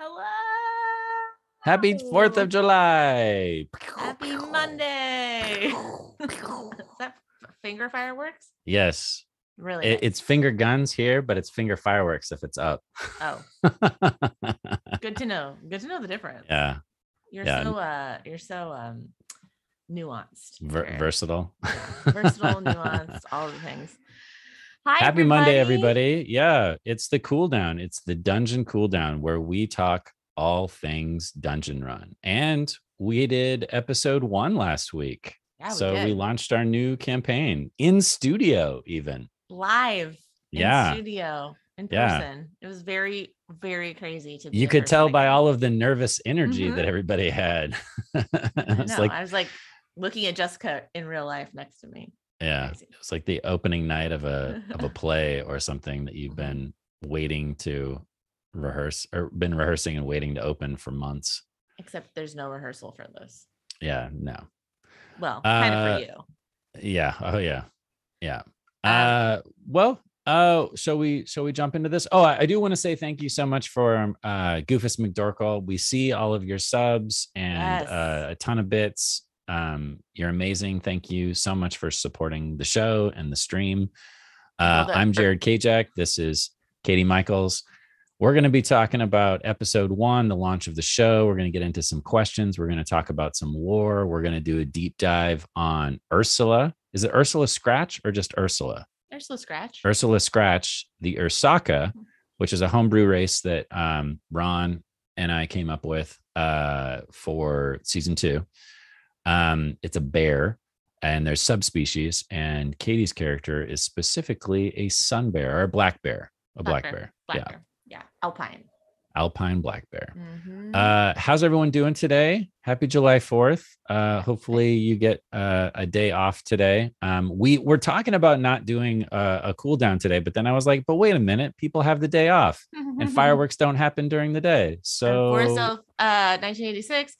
Hello. Happy 4th of July. Happy Monday. Is that finger fireworks? Yes. Really? It's finger guns here, but it's finger fireworks if it's up. Oh. Good to know. Good to know the difference. Yeah. You're so nuanced. Versatile. Yeah. Versatile, nuanced, all the things. Hi, happy everybody. Monday, everybody. Yeah, it's the cool down. It's the dungeon cool down where we talk all things dungeon run. And we did episode 1 last week. Yeah, we launched our new campaign in studio, even live. Yeah. In studio, in person. It was very, very crazy to be. You could tell by all of the nervous energy that everybody had. I was like looking at Jessica in real life next to me. Yeah, it's like the opening night of a play or something that you've been waiting to rehearse or been rehearsing and waiting to open for months. Except there's no rehearsal for this. Yeah, no. Well, kind of for you. Yeah. Oh, yeah. Yeah. Shall we jump into this? Oh, I do want to say thank you so much for Goofus McDorkle. We see all of your subs and a ton of bits. You're amazing. Thank you so much for supporting the show and the stream. I'm Jared Kajak. This is Katie Michels. We're going to be talking about episode 1, the launch of the show. We're going to get into some questions. We're going to talk about some lore. We're going to do a deep dive on Ursula. Is it Ursula Scratch or just Ursula? Ursula Scratch. Ursula Scratch, the Ursaka, which is a homebrew race that Ron and I came up with for season 2. It's a bear and there's subspecies, and Katie's character is specifically a sun bear or a black bear, a black bear. Yeah. Alpine black bear. Mm-hmm. How's everyone doing today? Happy July 4th. Hopefully you get a day off today. We're talking about not doing a cool down today, but then I was like, but wait a minute, people have the day off and fireworks don't happen during the day. So 1986.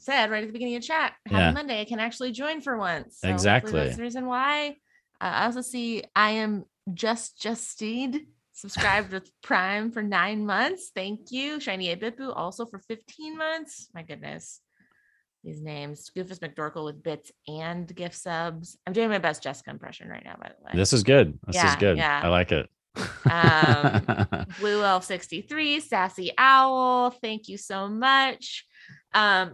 Said right at the beginning of chat, happy Monday, I can actually join for once. So exactly. That's the reason why. I also see I am just Steed, subscribed with Prime for 9 months. Thank you. Shiny Bipu also for 15 months. My goodness. These names. Goofus McDorkle with bits and gift subs. I'm doing my best Jessica impression right now, by the way. This is good. This is good. Yeah. I like it. Blue Elf 63, Sassy Owl. Thank you so much.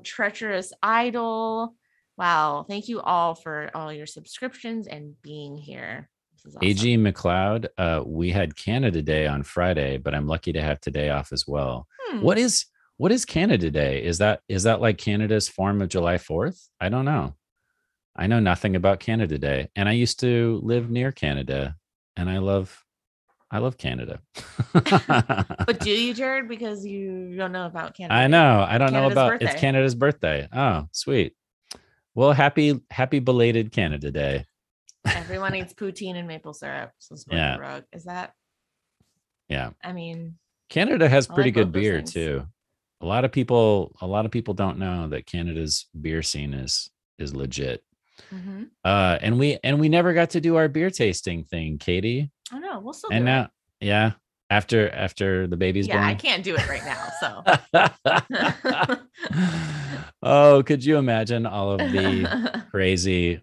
Treacherous Idol. Wow, thank you all for all your subscriptions and being here. This is awesome. AG McLeod, we had Canada Day on Friday, but I'm lucky to have today off as well. What is Canada Day? Is that like Canada's form of July 4th? I don't know. I know nothing about Canada Day, and I used to live near Canada, and I love Canada. But do you, Jared? Because you don't know about Canada. I know. I don't know about birthday. It's Canada's birthday. Oh, sweet. Well, happy belated Canada Day. Everyone eats poutine and maple syrup. So the rug. Is that? Yeah. I mean, Canada has pretty good beer too. A lot of people don't know that Canada's beer scene is legit. Mm-hmm. And we never got to do our beer tasting thing, Katie. I know. We'll still do it. And now, yeah, after the baby's born. Yeah, I can't do it right now, so. Oh, could you imagine all of the crazy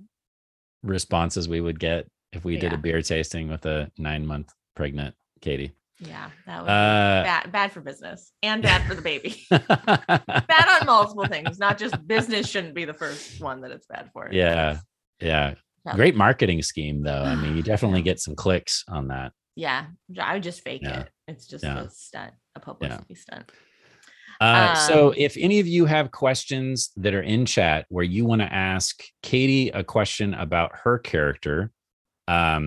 responses we would get if we did a beer tasting with a 9-month pregnant Katie? Yeah, that would be bad for business and bad for the baby. Bad on multiple things, not just business. Shouldn't be the first one that it's bad for. Yeah, yeah. No. Great marketing scheme, though. I mean, you definitely get some clicks on that. Yeah, I would just fake it. It's just a stunt, a publicity stunt. So if any of you have questions that are in chat where you want to ask Katie a question about her character, her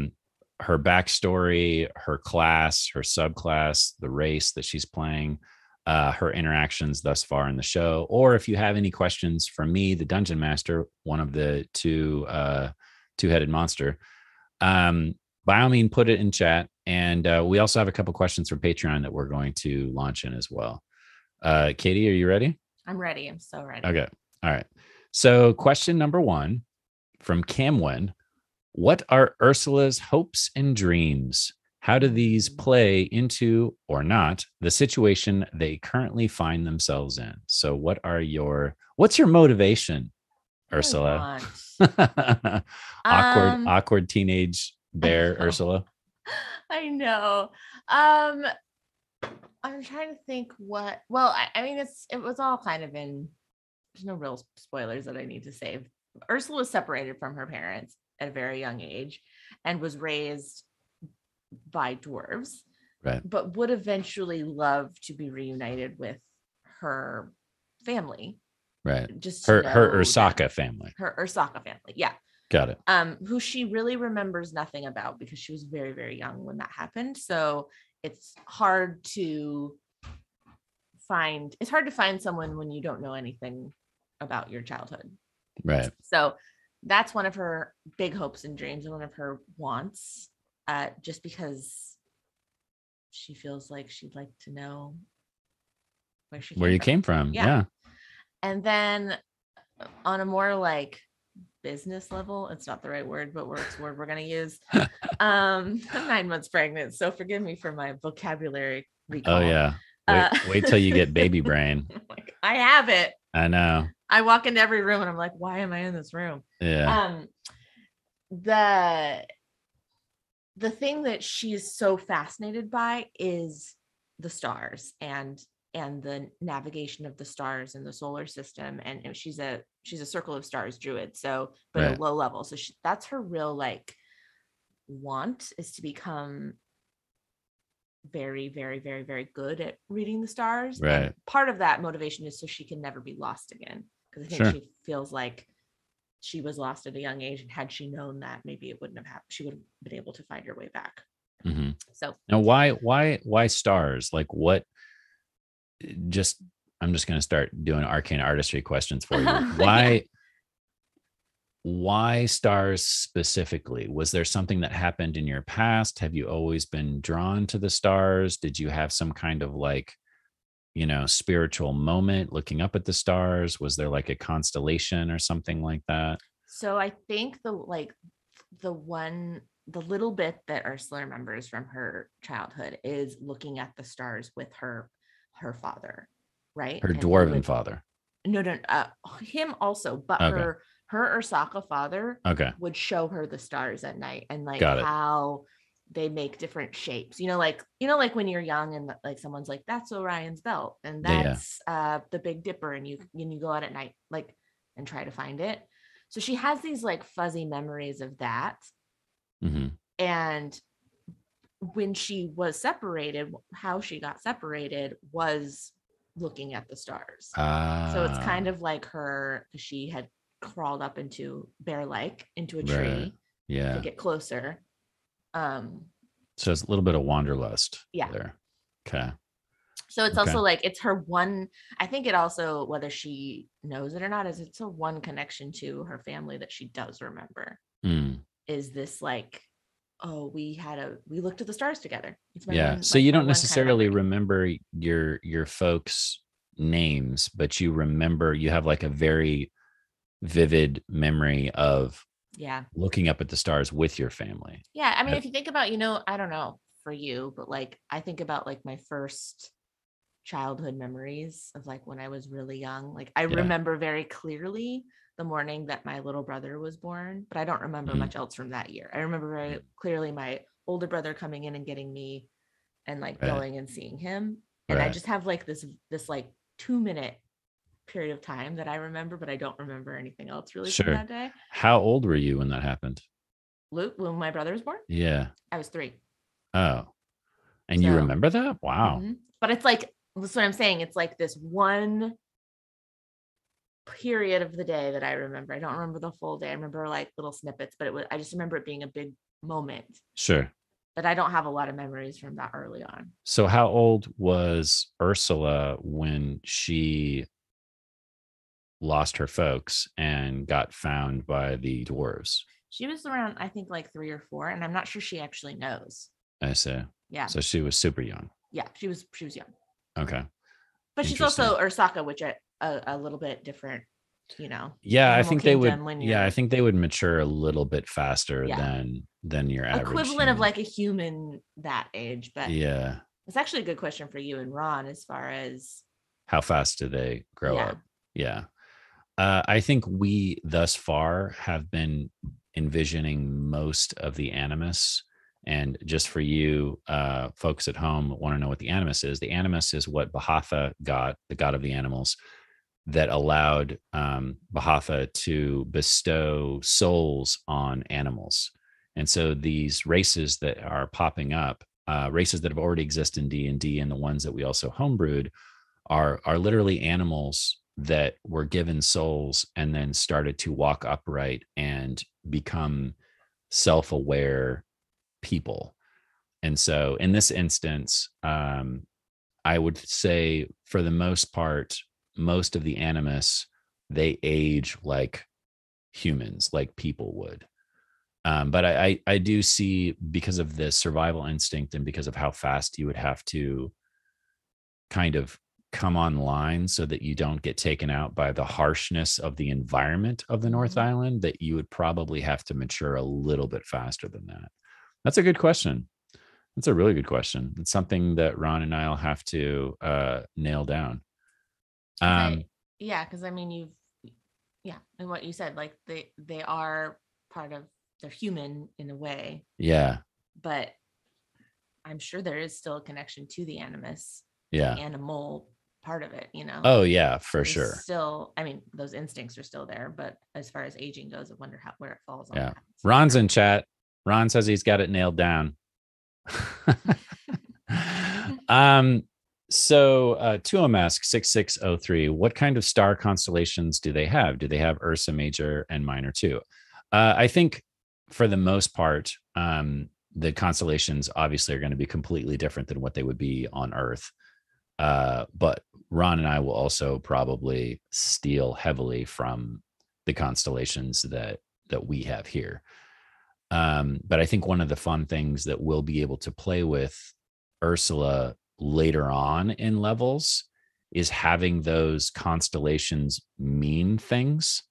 backstory, her class, her subclass, the race that she's playing, her interactions thus far in the show, or if you have any questions for me, the Dungeon Master, one of the two-headed monster, by all means put it in chat. And we also have a couple questions from Patreon that we're going to launch in as well. Katie, are you ready? I'm ready. I'm so ready. Okay. All right. So question number 1 from Camwen: what are Ursula's hopes and dreams? How do these play into, or not, the situation they currently find themselves in? So what are your, what's your motivation, Ursula? Awkward teenage bear, Ursula. I know. I'm trying to think what, well, I mean, it was all kind of in, there's no real spoilers that I need to save. Ursula was separated from her parents at a very young age and was raised by dwarves, right, but would eventually love to be reunited with her family, right? Just her Ursaka family. Her Ursaka family, yeah. Got it. Who she really remembers nothing about because she was very, very young when that happened. So it's hard to find. It's hard to find someone when you don't know anything about your childhood, right? So that's one of her big hopes and dreams, and one of her wants. Just because she feels like she'd like to know where you came from. Yeah. And then on a more like business level, it's not the right word, but it's the word we're going to use. I'm 9 months pregnant, so forgive me for my vocabulary recall. Oh yeah. Wait till you get baby brain. Like, I have it. I know. I walk into every room and I'm like, why am I in this room? Yeah. The thing that she is so fascinated by is the stars and the navigation of the stars and the solar system. And she's a Circle of Stars druid, so but right. At a low level. So that's her real like want, is to become very, very, very, very good at reading the stars. Right. And part of that motivation is so she can never be lost again, because I think She feels like she was lost at a young age, and had she known that, maybe it wouldn't have happened. She would have been able to find her way back. Mm-hmm. So now why stars? Like what, just, I'm just going to start doing arcane artistry questions for you. Why stars specifically? Was there something that happened in your past? Have you always been drawn to the stars? Did you have some kind of like, spiritual moment looking up at the stars? Was there like a constellation or something like that? So I think the little bit that Ursula remembers from her childhood is looking at the stars with her father, right? Her dwarven father. No, him also, but okay. her Ursaka father would show her the stars at night and like how they make different shapes, like when you're young and like someone's like, that's Orion's belt and that's the Big Dipper, and you go out at night like and try to find it. So she has these like fuzzy memories of that. Mm-hmm. And when she was separated, how she got separated was looking at the stars. So it's kind of like she had crawled up into a tree, right. Yeah, to get closer. So it's a little bit of wanderlust. Yeah. There. Okay. So it's also like, it's her one, I think it also, whether she knows it or not, is it's a one connection to her family that she does remember. Mm. Is this like, oh, we looked at the stars together. It's my one, so you don't necessarily remember your folks' names, but you remember, you have like a very vivid memory of looking up at the stars with your family. Yeah. I mean, if you think about, I don't know for you, but like, I think about like my first childhood memories of like when I was really young. Like I remember very clearly the morning that my little brother was born, but I don't remember much else from that year. I remember very clearly my older brother coming in and getting me and like going and seeing him. And I just have like this like 2-minute period of time that I remember, but I don't remember anything else really from that day. How old were you when that happened? Luke, when my brother was born? Yeah. I was 3. Oh. And you remember that? Wow. Mm-hmm. But it's like, that's what I'm saying. It's like this one period of the day that I remember. I don't remember the full day. I remember like little snippets, but I just remember it being a big moment. Sure. But I don't have a lot of memories from that early on. So how old was Ursula when she lost her folks and got found by the dwarves? She was around, I think, like 3 or 4, and I'm not sure she actually knows. I see. Yeah. So she was super young. Yeah, she was young. Okay. But she's also Ursaka, which a little bit different you know. Yeah, I think they would. Yeah, I think they would mature a little bit faster than your average equivalent of like a human that age. But yeah, it's actually a good question for you and Ron as far as how fast do they grow up? Yeah, I think we thus far have been envisioning most of the animus. And just for you folks at home want to know what the animus is what Bahatha got, the god of the animals, that allowed Bahatha to bestow souls on animals. And so these races that are popping up, races that have already existed in D&D and the ones that we also homebrewed are literally animals that were given souls and then started to walk upright and become self-aware people. And so in this instance, I would say for the most part, most of the animus, they age like humans, like people would. But I do see, because of the survival instinct and because of how fast you would have to kind of come online so that you don't get taken out by the harshness of the environment of the North Island, that you would probably have to mature a little bit faster than that. That's a good question. That's a really good question. It's something that Ron and I'll have to nail down. Yeah, because I mean, and what you said, like they are part of, they're human in a way. Yeah. But I'm sure there is still a connection to the animus. Yeah. The animal part of it, you know. Oh yeah, for sure. Still, I mean, those instincts are still there. But as far as aging goes, I wonder where it falls on. Yeah. Ron's in chat. Ron says he's got it nailed down. So Tuamask 6603, what kind of star constellations do they have? Do they have Ursa Major and Minor too? I think for the most part, the constellations obviously are going to be completely different than what they would be on Earth. But Ron and I will also probably steal heavily from the constellations that we have here. But I think one of the fun things that we'll be able to play with Ursula later on in levels is having those constellations mean things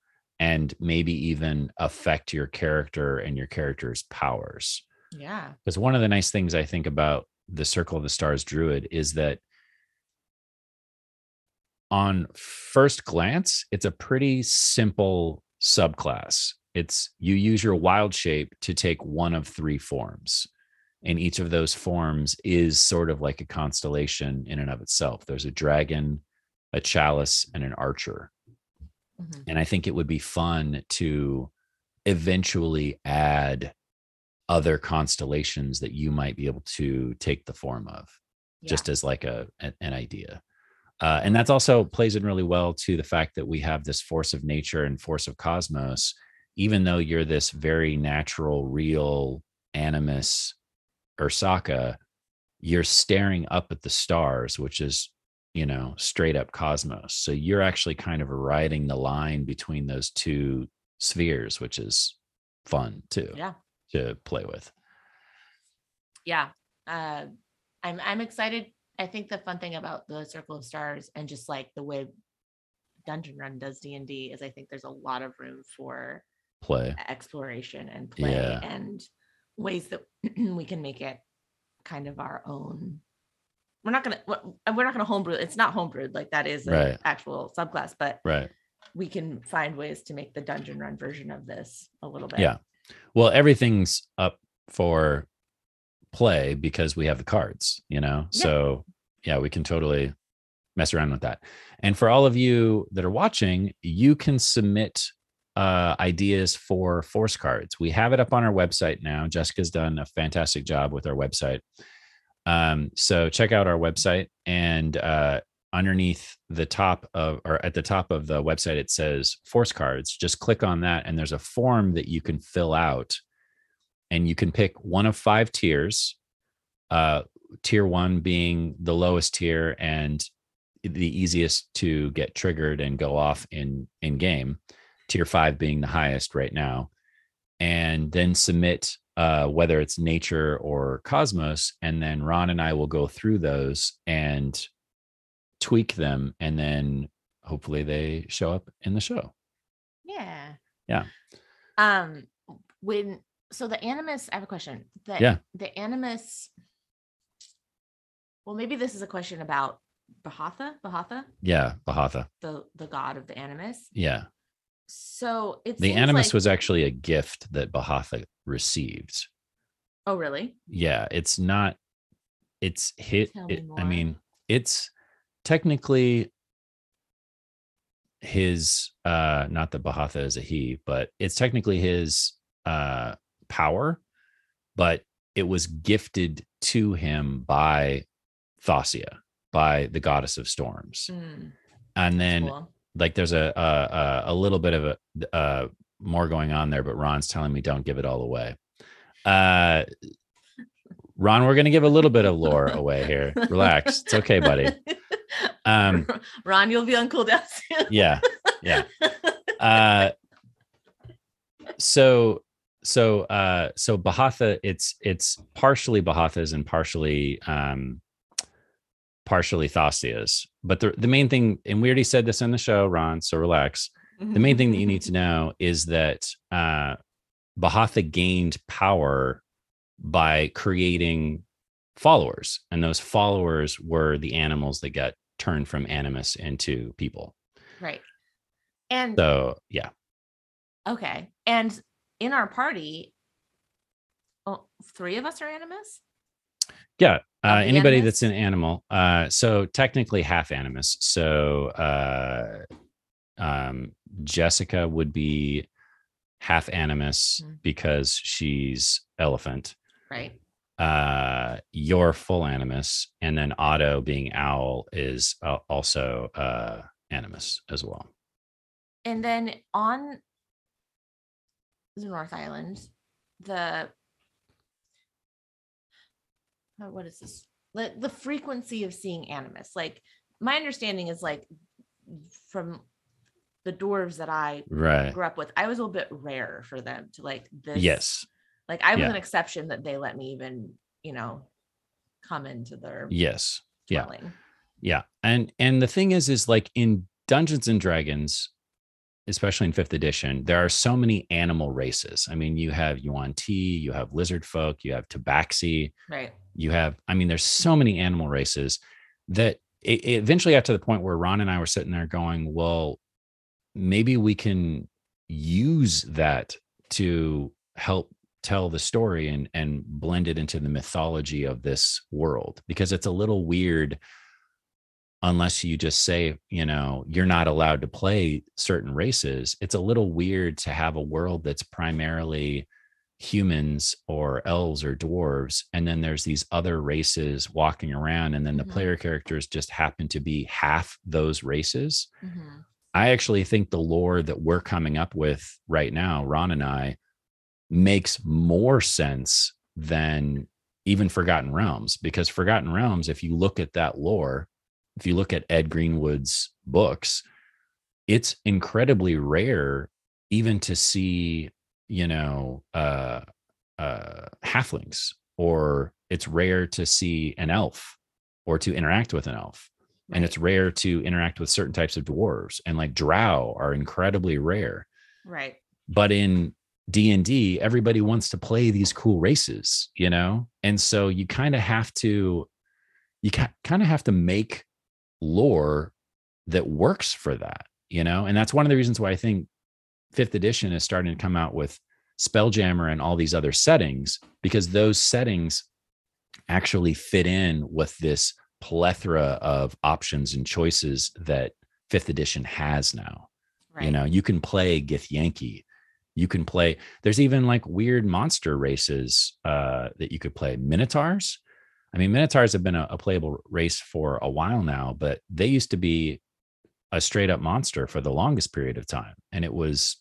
and maybe even affect your character and your character's powers. Yeah. Because one of the nice things I think about the Circle of the Stars Druid is that on first glance, it's a pretty simple subclass. It's you use your wild shape to take one of three forms. And each of those forms is sort of like a constellation in and of itself. There's a dragon, a chalice, and an archer. Mm-hmm. And I think it would be fun to eventually add other constellations that you might be able to take the form of, just as like an idea. And that's also plays in really well to the fact that we have this force of nature and force of cosmos. Even though you're this very natural, real animus Ursaka, you're staring up at the stars, which is, you know, straight up cosmos. So you're actually kind of riding the line between those two spheres, which is fun too, to play with. Yeah. I'm excited. I think the fun thing about the Circle of Stars and just like the way Dungeon Run does D&D is I think there's a lot of room for play, exploration and play, and ways that we can make it kind of our own. We're not gonna homebrew. It's not homebrewed, like that is an actual subclass, but we can find ways to make the Dungeon Run version of this a little bit. Yeah, well, everything's up for play because we have the cards, you know. Yeah. So yeah, we can totally mess around with that. And for all of you that are watching, you can submit ideas for force cards. We have it up on our website now. Jessica's done a fantastic job with our website. So check out our website, and underneath the top of, or at the top of the website, it says force cards. Just click on that and there's a form that you can fill out, and you can pick one of 5 tiers, tier 1 being the lowest tier and the easiest to get triggered and go off in game, tier 5 being the highest right now, and then submit whether it's nature or cosmos, and then Ron and I will go through those and tweak them, and then hopefully they show up in the show. Yeah. Yeah. So the Animus, I have a question. The Animus, well, maybe this is a question about Bahatha. Yeah, Bahatha. The god of the Animus. Yeah. So it's the Animus was actually a gift that Bahatha received. Oh, really? Yeah, it's not. It's hit. It's technically his. Not that Bahatha is a he, but it's technically his power. But it was gifted to him by Thassia, by the goddess of storms, and then. Cool. Like there's a little bit of a more going on there, but Ron's telling me don't give it all away. Ron, we're going to give a little bit of lore away here. Relax. It's okay, buddy. Ron, you'll be on cooldown soon. Yeah. So Bahatha, it's partially Bahatha's and partially Thasia's. But the main thing, and we already said this on the show, Ron, so relax. The main thing that you need to know is that Bahatha gained power by creating followers. And those followers were the animals that got turned from animus into people. Right. And so, yeah. Okay. And in our party, 3 of us are animus? Yeah. Anybody that's an animal. So technically half animus. So Jessica would be half animus because she's elephant. Right. You're full animus. And then Otto being owl is also animus as well. And then on the North Island, what is this? The frequency of seeing animus. Like my understanding is like from the dwarves that I grew up with, I was a little bit rare for them to like this. Yes. Like I was an exception that they let me even, come into their dwelling. Yeah. And the thing is like in Dungeons and Dragons, especially in 5th edition, there are so many animal races. I mean, you have Yuan-Ti, you have lizard folk, you have Tabaxi. Right. You have, there's so many animal races that it eventually got to the point where Ron and I were sitting there going, well, maybe we can use that to help tell the story and blend it into the mythology of this world, because it's a little weird unless you just say, you're not allowed to play certain races. It's a little weird to have a world that's primarily humans or elves or dwarves, and then there's these other races walking around, and then the player characters just happen to be half those races. I actually think the lore that we're coming up with right now, Ron and I, makes more sense than even Forgotten Realms, because Forgotten Realms, if you look at that lore, if you look at Ed Greenwood's books, it's incredibly rare even to see halflings, or it's rare to see an elf or to interact with an elf. Right. And it's rare to interact with certain types of dwarves, and like drow are incredibly rare. Right. But in D&D, everybody wants to play these cool races, and so you kind of have to, make lore that works for that, and that's one of the reasons why I think 5th edition is starting to come out with Spelljammer and all these other settings, because those settings actually fit in with this plethora of options and choices that 5th edition has now. Right. You can play Githyanki. You can play, there's even like weird monster races that you could play. Minotaurs. Minotaurs have been a playable race for a while now, but they used to be a straight up monster for the longest period of time. And it was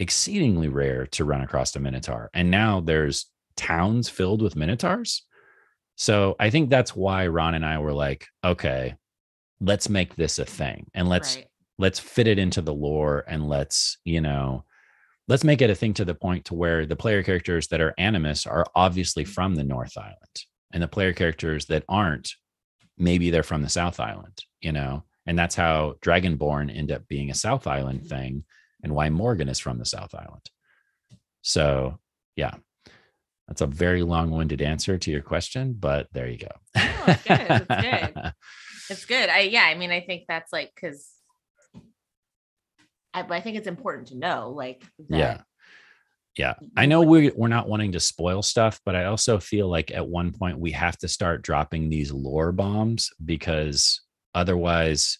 exceedingly rare to run across a Minotaur. And now there's towns filled with Minotaurs. So I think that's why Ron and I were like, okay, let's make this a thing, and let's fit it into the lore, and let's make it a thing to the point to where the player characters that are animus are obviously from the North Island, and the player characters that aren't, maybe they're from the South Island, And that's how Dragonborn end up being a South Island thing, and why Morgan is from the South Island. So yeah, that's a very long-winded answer to your question, but there you go. Oh, it's good. It's good. It's good. I think that's like, because I think it's important to know, like, that. Yeah. I know we're not wanting to spoil stuff, but I also feel like at one point we have to start dropping these lore bombs, because otherwise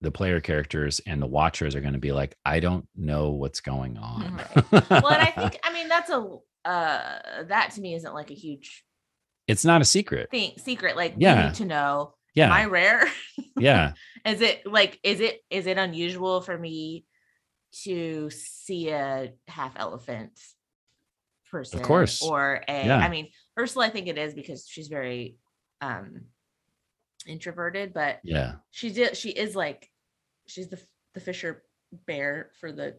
the player characters and the watchers are going to be like, I don't know what's going on. Right. Well, and I think, that's that to me isn't like a huge, it's not a secret thing. Like, yeah, you need to know. Yeah. Am I rare? Yeah. Is it unusual for me to see a half elephant person? Of course. Or Ursula, I think it is, because she's very introverted, but yeah, she is like, she's the fisher bear for the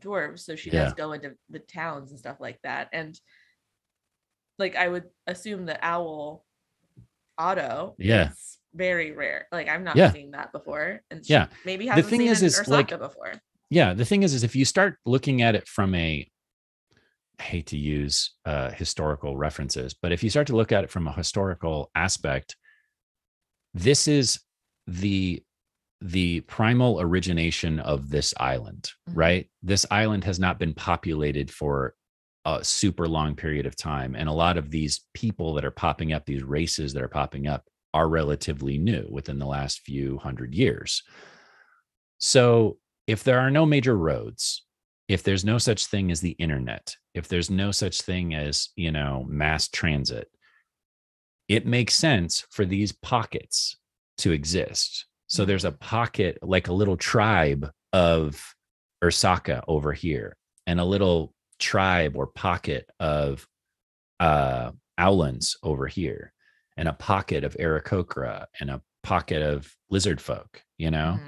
dwarves, so she does go into the towns and stuff like that. And like, I would assume the owl Otto is very rare. Like, I've not seen that before, and maybe hasn't seen an Ursaka before. Yeah, the thing is if you start looking at it from a, I hate to use historical references, but if you start to look at it from a historical aspect, this is the primal origination of this island, right? This island has not been populated for a super long period of time. And a lot of these people that are popping up, these races that are popping up, are relatively new within the last few hundred years. So if there are no major roads, if there's no such thing as the internet, if there's no such thing as, mass transit, it makes sense for these pockets to exist. So there's a pocket, like a little tribe of Ursaka over here, and a little tribe or pocket of Owlins over here, and a pocket of Aarakocra, and a pocket of lizard folk, Mm-hmm.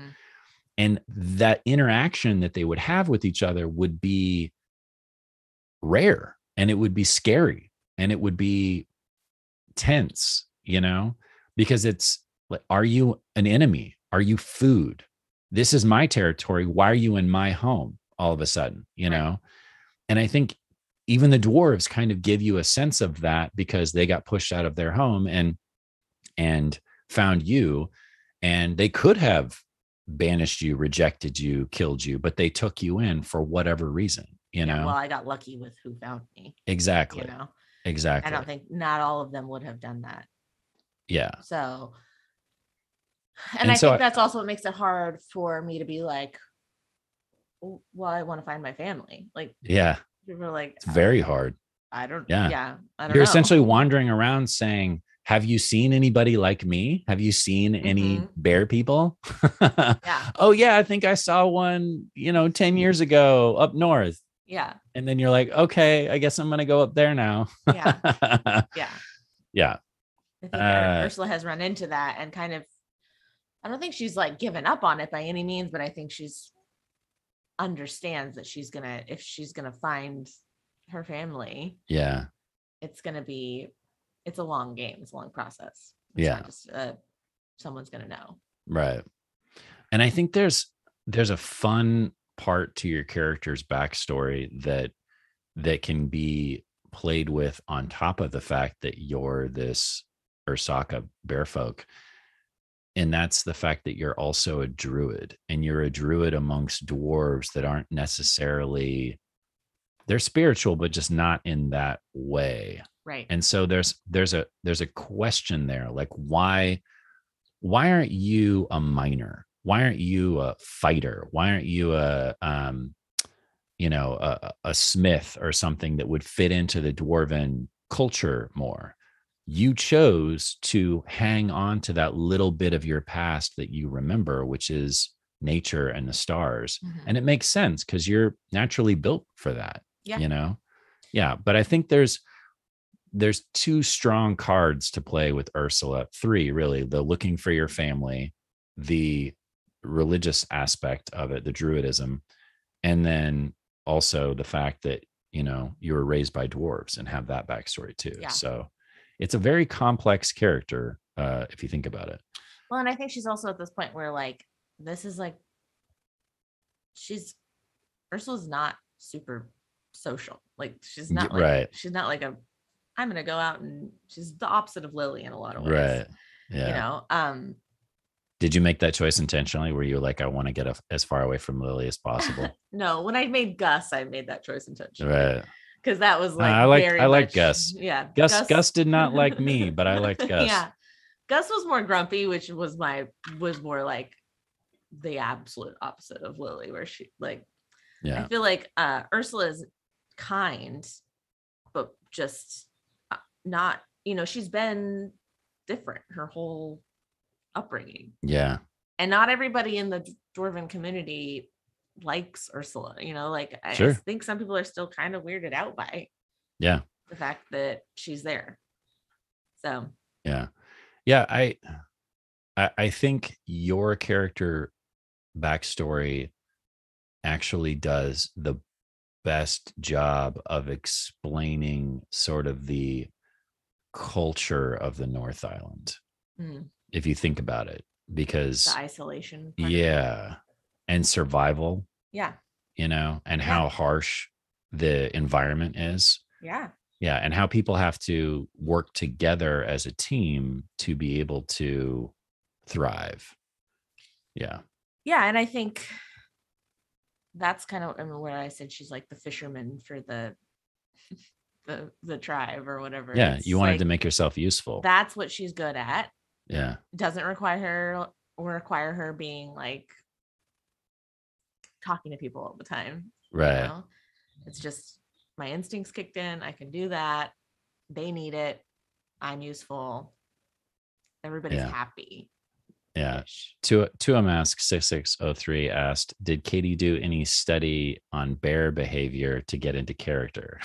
And that interaction that they would have with each other would be rare, and it would be scary, and it would be tense, because it's like, are you an enemy? Are you food? This is my territory. Why are you in my home all of a sudden, Right. And I think even the dwarves kind of give you a sense of that, because they got pushed out of their home and found you, and they could have banished you, rejected you, killed you, but they took you in for whatever reason, Well, I got lucky with who found me. Exactly. Exactly. I don't think, not all of them would have done that. Yeah. So, I think that's also what makes it hard for me to be like, well, I want to find my family. Like, yeah, people are like, it's very hard. I don't. Yeah. I don't know. You're essentially wandering around saying, have you seen anybody like me? Have you seen any bear people? Yeah. Oh yeah. I think I saw one, 10 years ago up north. Yeah. And then you're like, okay, I guess I'm going to go up there now. Yeah. Yeah. Yeah. I think Ursula has run into that, and kind of, I don't think she's like given up on it by any means, but I think she's understands that if she's going to find her family. Yeah. It's a long game. It's a long process. It's not just, someone's going to know. Right. And I think there's a fun part to your character's backstory that can be played with on top of the fact that you're this Ursaka bear folk. And that's the fact that you're also a druid, and you're a druid amongst dwarves that aren't necessarily, they're spiritual, but just not in that way. Right. And so there's a question there. Like, why aren't you a miner? Why aren't you a fighter? Why aren't you a smith or something that would fit into the dwarven culture more? You chose to hang on to that little bit of your past that you remember, which is nature and the stars. Mm-hmm. And it makes sense, because you're naturally built for that, Yeah. But I think there's two strong cards to play with Ursula. Three, really: the looking for your family, the religious aspect of it, the druidism, and then also the fact that, you were raised by dwarves and have that backstory too. Yeah. So it's a very complex character, if you think about it. Well, and I think she's also at this point where, like, this is like, she's Ursula's not super social. Like she's not like, right. She's not like a, I'm going to go out and she's the opposite of Lily in a lot of ways. Right. Yeah. You know, did you make that choice intentionally? Were you like, I want to get as far away from Lily as possible? No, when I made Gus, I made that choice intentionally. Right. Because that was like, I liked Gus. Yeah. Gus did not like me, but I liked Gus. Yeah. Gus was more grumpy, which was more like the absolute opposite of Lily, where she like, yeah. I feel like Ursula is kind, but just not, you know, she's been different her whole upbringing. Yeah. And not everybody in the dwarven community likes Ursula, you know, like I think some people are still kind of weirded out by the fact that she's there. So yeah, I think your character backstory actually does the best job of explaining sort of the culture of the North Island, if you think about it, because the isolation part. Yeah, and survival, yeah, you know, and how harsh the environment is, yeah, and how people have to work together as a team to be able to thrive. Yeah, and I think that's kind of, I mean, where I said she's like the fisherman for the tribe or whatever. Yeah, it's you wanted like, to make yourself useful. That's what she's good at. Yeah, doesn't require her being like talking to people all the time. Right. You know? It's just my instincts kicked in. I can do that. They need it. I'm useful. Everybody's happy. Yeah. Tuamask 6603 asked, did Katie do any study on bear behavior to get into character?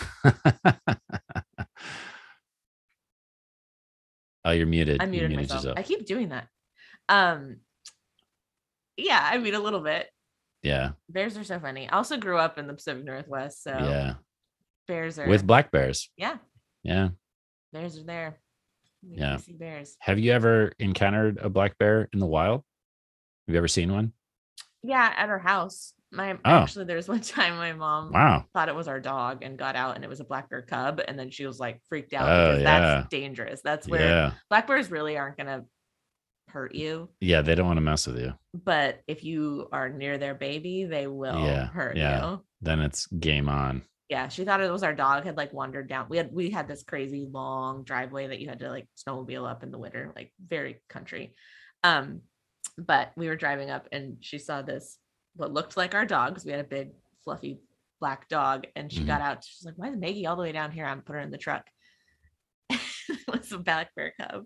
Oh, you're muted. I muted myself. I keep doing that. Yeah, I mean, a little bit. Yeah. Bears are so funny. I also grew up in the Pacific Northwest, so bears are with black bears. Yeah. Yeah. Bears are there. Yeah. See bears. Have you ever encountered a black bear in the wild? Have you ever seen one? Yeah, at our house. Actually, there's one time my mom thought it was our dog and got out and it was a black bear cub, and then she was like freaked out because that's dangerous. That's where black bears really aren't gonna hurt you. Yeah, they don't want to mess with you. But if you are near their baby, they will hurt you. Then it's game on. Yeah, she thought it was our dog had like wandered down. We had this crazy long driveway that you had to like snowmobile up in the winter, like very country. But we were driving up and she saw this what looked like our dog, because we had a big fluffy black dog, and she got out. She's like, "Why is Maggie all the way down here?" I put her in the truck. It was a black bear cub.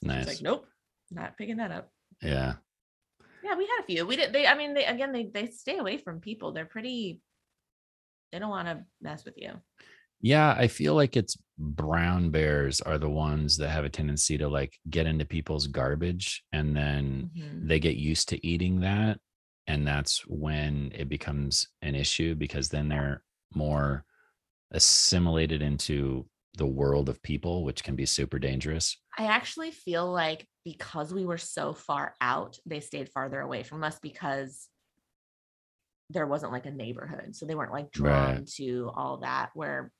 Nice. She's like, "Nope, not picking that up." Yeah. Yeah, we had a few. We did. They stay away from people. They're pretty. They don't want to mess with you. Yeah, I feel like it's brown bears are the ones that have a tendency to like get into people's garbage, and then they get used to eating that. And that's when it becomes an issue, because then they're more assimilated into the world of people, which can be super dangerous. I actually feel like because we were so far out, they stayed farther away from us because there wasn't like a neighborhood, so they weren't like drawn to all that, where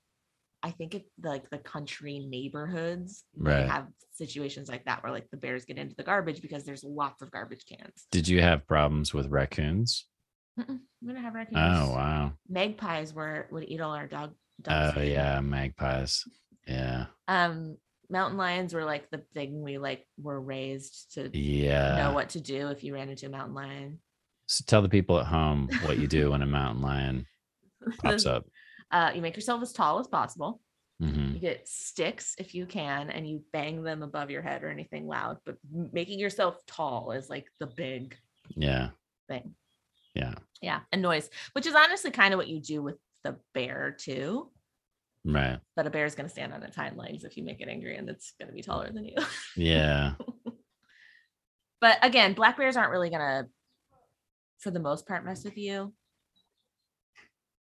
I think it's like the country neighborhoods they have situations like that where like the bears get into the garbage because there's lots of garbage cans. Did you have problems with raccoons? Mm-mm, we didn't have raccoons. Oh wow. Magpies would eat all our dogs. Oh yeah, magpies. Yeah. Mountain lions were like the thing we like were raised to know what to do if you ran into a mountain lion. So tell the people at home what you do when a mountain lion pops up. You make yourself as tall as possible. You get sticks if you can, and you bang them above your head or anything loud. But making yourself tall is like the big thing. Yeah, and noise, which is honestly kind of what you do with the bear too. Right. But a bear is going to stand on its hind legs if you make it angry, and it's going to be taller than you. Yeah. But again, black bears aren't really going to, for the most part, mess with you.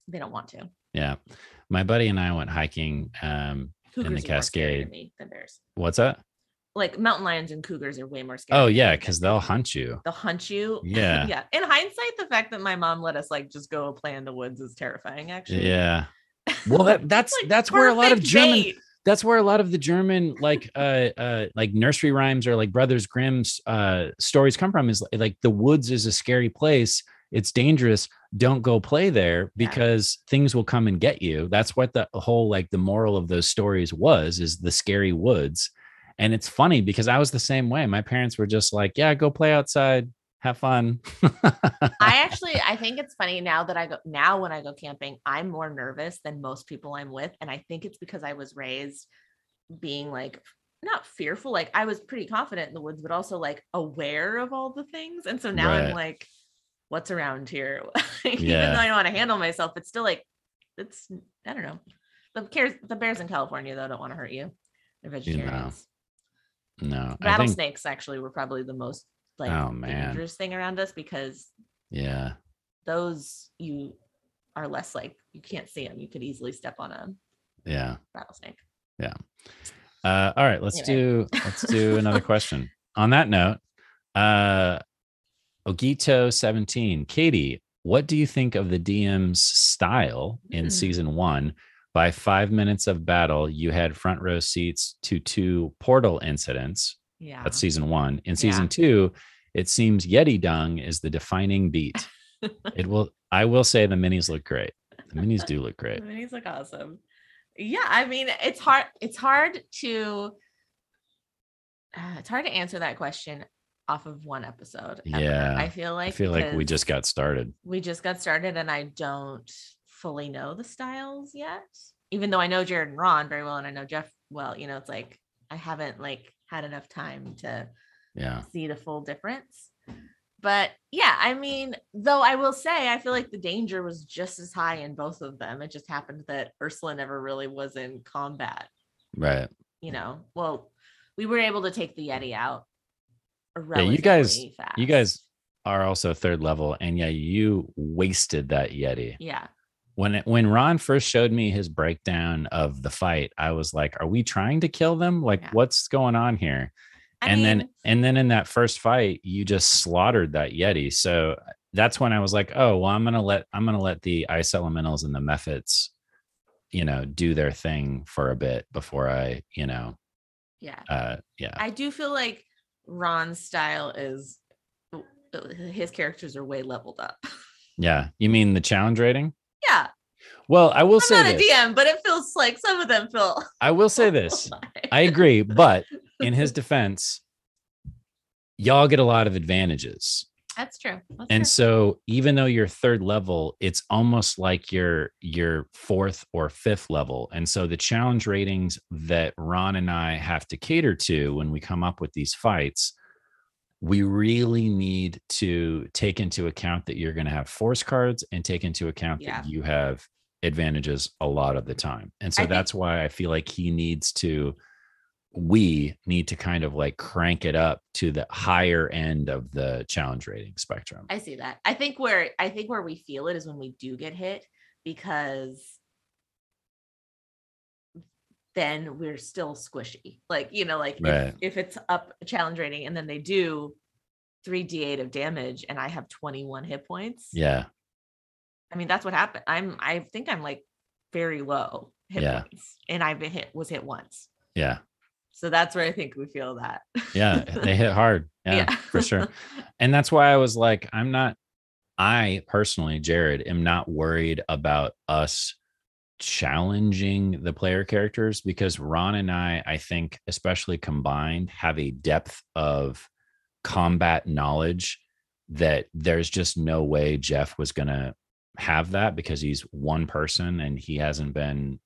They don't want to. Yeah. My buddy and I went hiking in the Cascade. What's that? like mountain lions and cougars are way more scary. Oh yeah, because they'll hunt you. They'll hunt you. Yeah. Yeah. In hindsight, the fact that my mom let us like just go play in the woods is terrifying, actually. Yeah. Well, that's where a lot of German date. That's where a lot of the German like nursery rhymes or like Brothers Grimm's stories come from, is like the woods is a scary place. It's dangerous. Don't go play there because things will come and get you. That's what the whole like the moral of those stories was, is the scary woods. And it's funny because I was the same way. My parents were just like, yeah, go play outside. Have fun. I think it's funny when I go camping, I'm more nervous than most people I'm with. And I think it's because I was raised being like, not fearful. Like I was pretty confident in the woods, but also like aware of all the things. And so now I'm like, what's around here? Even though I don't want to handle myself, it's still like, it's, I don't know. The bears in California though, don't want to hurt you. They're vegetarians. You know. No. Rattlesnakes actually were probably the most dangerous thing around us because those you are less like, you can't see them. You could easily step on a rattlesnake. Yeah. All right. Let's do another question. On that note, Ogito17, Katie, what do you think of the DM's style in season 1? By 5 minutes of battle, you had front row seats to 2 portal incidents. Yeah. That's season 1. In season 2, it seems Yeti dung is the defining beat. I will say the minis look great. The minis do look great. The minis look awesome. Yeah. I mean, it's hard to answer that question off of one episode. Ever. Yeah. I feel like we just got started and I don't fully know the styles yet, even though I know Jared and Ron very well. And I know Jeff well, you know, it's like, I haven't like had enough time to see the full difference. But yeah, I mean, though I will say, I feel like the danger was just as high in both of them. It just happened that Ursula never really was in combat. Right. You know, well, we were able to take the Yeti out. Yeah, you guys are also 3rd level, and you wasted that Yeti. Yeah. When Ron first showed me his breakdown of the fight, I was like, "Are we trying to kill them? Like, what's going on here?" And then in that first fight, you just slaughtered that Yeti. So that's when I was like, "Oh, well, I'm gonna let the ice elementals and the mephits, you know, do their thing for a bit before I, you know." Yeah. I do feel like Ron's style is his characters are way leveled up. Yeah, you mean the challenge rating? Yeah. Well, I will say this. I'm not a DM, but it feels like some of them feel. I will say this. I agree, but in his defense, y'all get a lot of advantages. That's true. So, even though you're 3rd level, it's almost like you're 4th or 5th level. And so, the challenge ratings that Ron and I have to cater to when we come up with these fights, we really need to take into account that you're going to have force cards and take into account that you have advantages a lot of the time. And so, that's why I feel like we need to kind of like crank it up to the higher end of the challenge rating spectrum. I see that. I think where we feel it is when we do get hit, because then we're still squishy. Like, you know, like if it's up challenge rating and then they do 3d8 of damage and I have 21 hit points. Yeah. I mean, that's what happened. I think I'm like very low hit points, and I've been hit once. Yeah. So that's where I think we feel that. Yeah, they hit hard. Yeah, for sure. And that's why I was like, I personally, Jared, am not worried about us challenging the player characters, because Ron and I think, especially combined, have a depth of combat knowledge that there's just no way Jeff was going to have that, because he's one person and he hasn't been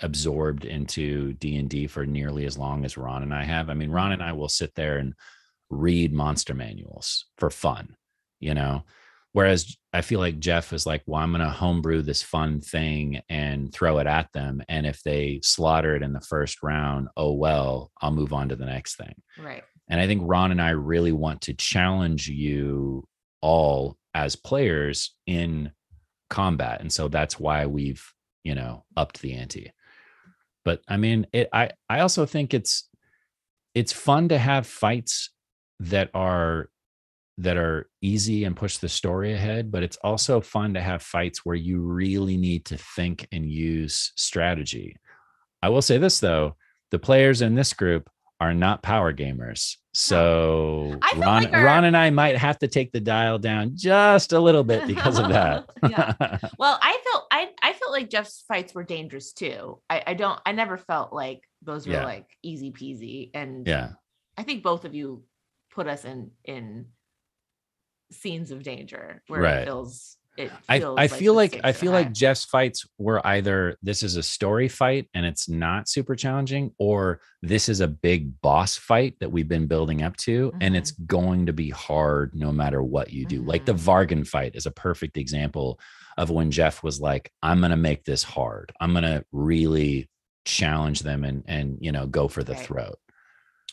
absorbed into D&D for nearly as long as Ron and I have. I mean, Ron and I will sit there and read monster manuals for fun, you know, whereas I feel like Jeff is like, well, I'm going to homebrew this fun thing and throw it at them. And if they slaughter it in the first round, oh, well, I'll move on to the next thing. Right. And I think Ron and I really want to challenge you all as players in combat. And so that's why we've, you know, upped the ante. But I mean, I also think it's it's fun to have fights that are easy and push the story ahead, but it's also fun to have fights where you really need to think and use strategy. I will say this though, the players in this group are not power gamers. So Ron and I might have to take the dial down just a little bit because of that. Yeah. Well, I felt like Jeff's fights were dangerous too. I never felt like those were like easy peasy. And I think both of you put us in scenes of danger where I feel like Jeff's fights were either this is a story fight and it's not super challenging, or this is a big boss fight that we've been building up to, mm-hmm. and it's going to be hard no matter what you do. Mm-hmm. Like the Vargan fight is a perfect example of when Jeff was like, I'm going to make this hard. I'm going to really challenge them and go for the throat.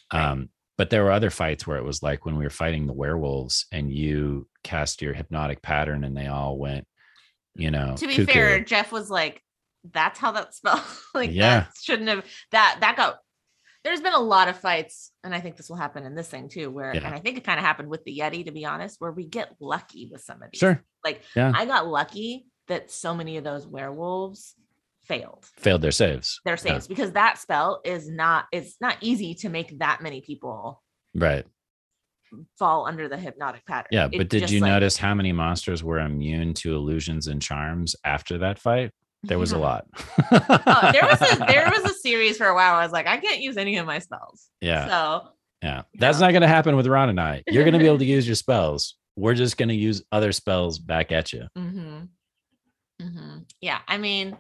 But there were other fights where it was like when we were fighting the werewolves and you cast your hypnotic pattern and they all went, to be cuckoo. Fair, Jeff was like, that's how that spelled. That shouldn't have that got. There's been a lot of fights, and I think this will happen in this thing too, where and I think it kind of happened with the Yeti, to be honest, where we get lucky with some of these. Sure. I got lucky that so many of those werewolves failed their saves. Their saves, because that spell it's not easy to make that many people fall under the hypnotic pattern. Yeah, but did you notice how many monsters were immune to illusions and charms after that fight? There was a lot. Oh, there was a series for a while. I was like, I can't use any of my spells. Yeah. So that's not going to happen with Ron and I. You're going to be able to use your spells. We're just going to use other spells back at you. Mm-hmm. Mm-hmm. Yeah, I mean.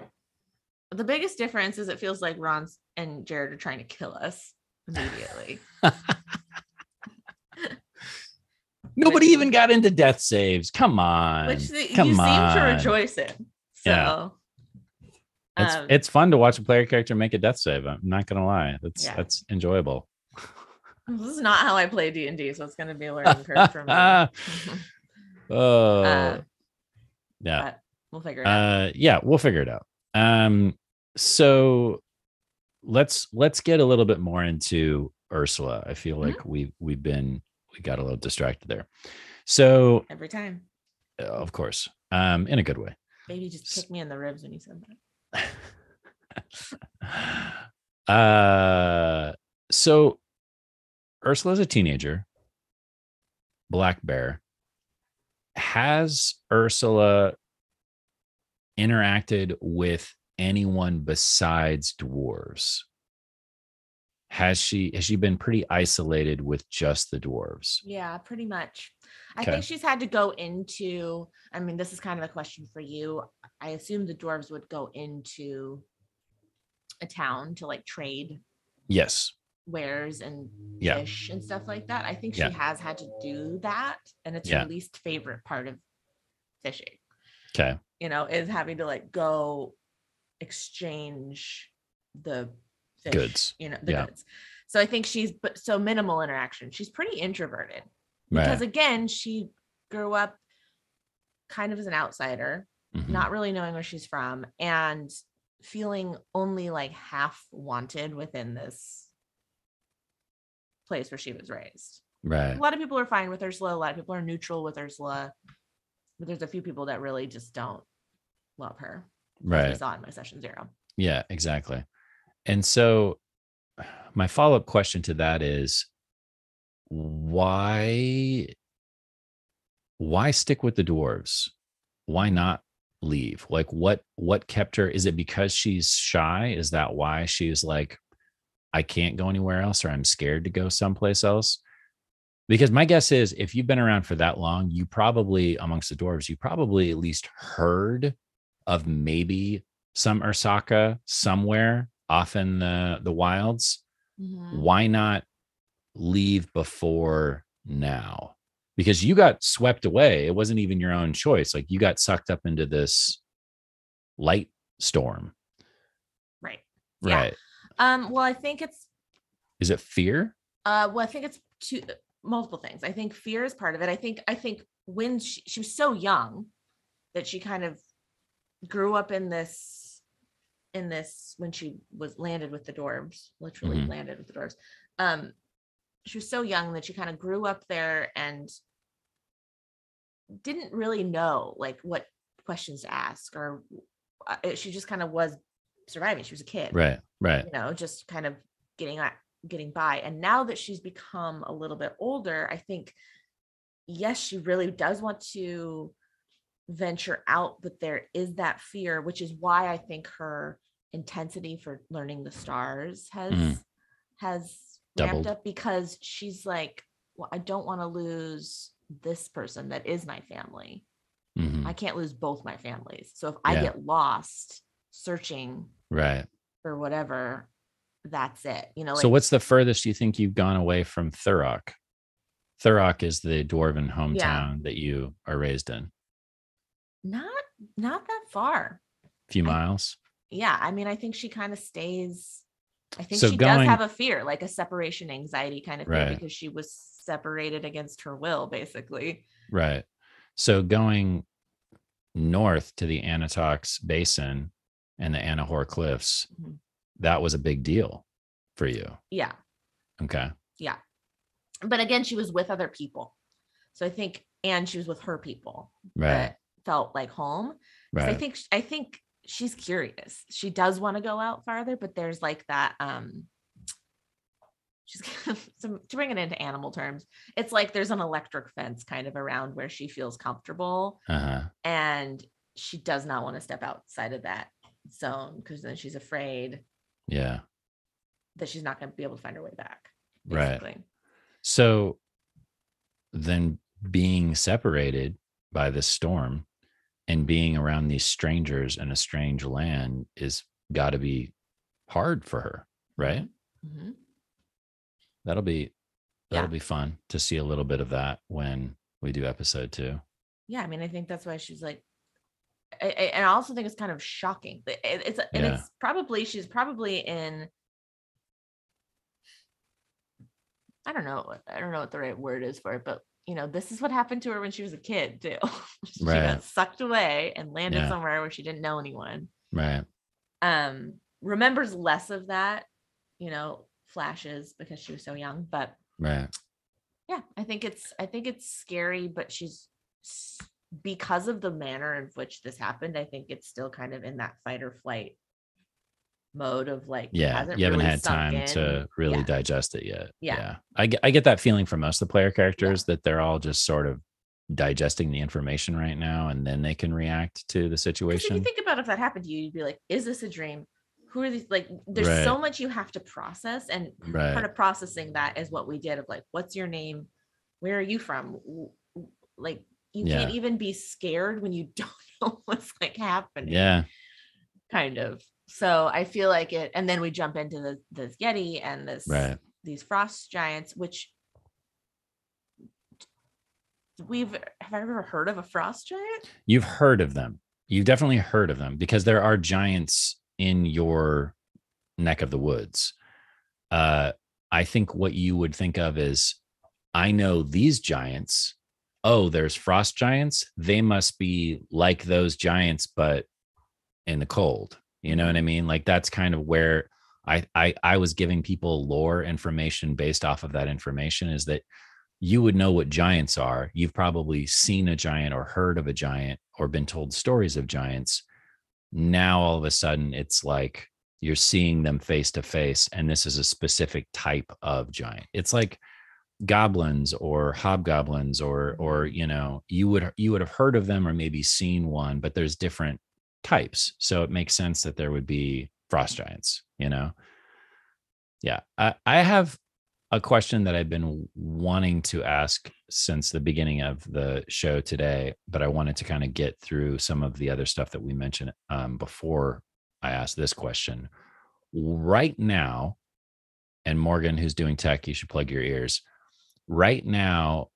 The biggest difference is it feels like Ron and Jared are trying to kill us immediately. Nobody even got into death saves. Come on. Which you seem to rejoice in. So it's fun to watch a player character make a death save. I'm not going to lie. That's enjoyable. This is not how I play D&D, so it's going to be a learning curve for me. We'll figure it out. We'll figure it out. So let's get a little bit more into Ursula. I feel like we got a little distracted there. So every time, of course, in a good way. Baby just kicked me in the ribs when you said that. So Ursula's a teenager, black bear. Has Ursula interacted with anyone besides dwarves? Has she been pretty isolated with just the dwarves? Yeah, pretty much. I think she's had to go into, I mean, this is kind of a question for you. I assume the dwarves would go into a town to like trade. Yes. Wares and fish and stuff like that. I think she has had to do that. And it's her least favorite part of fishing. Okay. Is having to like go exchange the fish, goods, goods. So I think so minimal interaction. She's pretty introverted because again, she grew up kind of as an outsider, not really knowing where she's from and feeling only like half wanted within this place where she was raised. Right. A lot of people are fine with Ursula. A lot of people are neutral with Ursula, but there's a few people that really just don't love her. Right. I saw in my session 0. Yeah, exactly. And so my follow-up question to that is why stick with the dwarves? Why not leave? Like what kept her? Is it because she's shy? Is that why she's like, I can't go anywhere else, or I'm scared to go someplace else? Because my guess is if you've been around for that long, you probably, amongst the dwarves, you probably at least heard of maybe some Ursaka somewhere off in the wilds. Mm-hmm. Why not leave before now? Because you got swept away. It wasn't even your own choice. Like you got sucked up into this light storm. Right. Right. Yeah. Well, I think it's... Is it fear? Well, I think it's too... Multiple things. I think fear is part of it. I think when she was so young that she kind of grew up in this when she was landed with the dwarves, literally landed with the dwarves. she was so young that she kind of grew up there and didn't really know like what questions to ask, or she just kind of was surviving. She was a kid, right, you know, just kind of getting by. And now that she's become a little bit older, I think, yes, she really does want to venture out, but there is that fear, which is why I think her intensity for learning the stars has doubled, ramped up, because she's like, well, I don't want to lose this person that is my family. Mm-hmm. I can't lose both my families. So if I get lost searching for whatever, that's it, you know. Like, so what's the furthest you think you've gone away from Thurrock? Thurrock is the dwarven hometown that you are raised in. Not that far. A few miles. I mean, I think she kind of stays. I think so she does have a fear, like a separation anxiety kind of thing, because she was separated against her will, basically. Right. So going north to the Anatox Basin and the Anahor Cliffs, mm-hmm. that was a big deal for you. Yeah. Okay. Yeah. But again, she was with other people. So I think, and she was with her people. Right. Felt like home. Right. I think she's curious. She does want to go out farther, but there's like that, she's to bring it into animal terms, it's like there's an electric fence kind of around where she feels comfortable, and she does not want to step outside of that zone, because then she's afraid that she's not going to be able to find her way back, basically. Right. So then being separated by this storm and being around these strangers in a strange land is got to be hard for her, right? Mm-hmm. That'll be fun to see a little bit of that when we do episode 2. Yeah, I mean, I think that's why she's like, and I also think it's kind of shocking. It's probably, she's probably in, I don't know what the right word is for it, but you know, this is what happened to her when she was a kid too. She got sucked away and landed somewhere where she didn't know anyone. Right. Remembers less of that, you know, flashes, because she was so young, but I think it's scary, but she's, because of the manner in which this happened, I think it's still kind of in that fight or flight mode of like, you haven't really had time to really digest it yet. I get that feeling from most of the player characters that they're all just sort of digesting the information right now, and then they can react to the situation. If you think about, if that happened to you, you'd be like, is this a dream? Who are these? Like, there's so much you have to process, and part of processing that is what we did of like, what's your name, where are you from, like you can't even be scared when you don't know what's like happening, kind of. So I feel like it, and then we jump into the Yeti and this these frost giants, which have I ever heard of a frost giant? You've heard of them. You've definitely heard of them, because there are giants in your neck of the woods. I think what you would think of is, I know these giants. Oh, there's frost giants. They must be like those giants, but in the cold. You know what I mean? Like, that's kind of where I was giving people lore information based off of that information, is that you would know what giants are. You've probably seen a giant or heard of a giant or been told stories of giants. Now, all of a sudden, it's like you're seeing them face to face, and this is a specific type of giant. It's like goblins or hobgoblins or, you know, you would have heard of them or maybe seen one, but there's different types, so it makes sense that there would be frost giants, you know. I have a question that I've been wanting to ask since the beginning of the show today, but I wanted to kind of get through some of the other stuff that we mentioned before I asked this question. Right now, and Morgan, who's doing tech, you should plug your ears. Right now,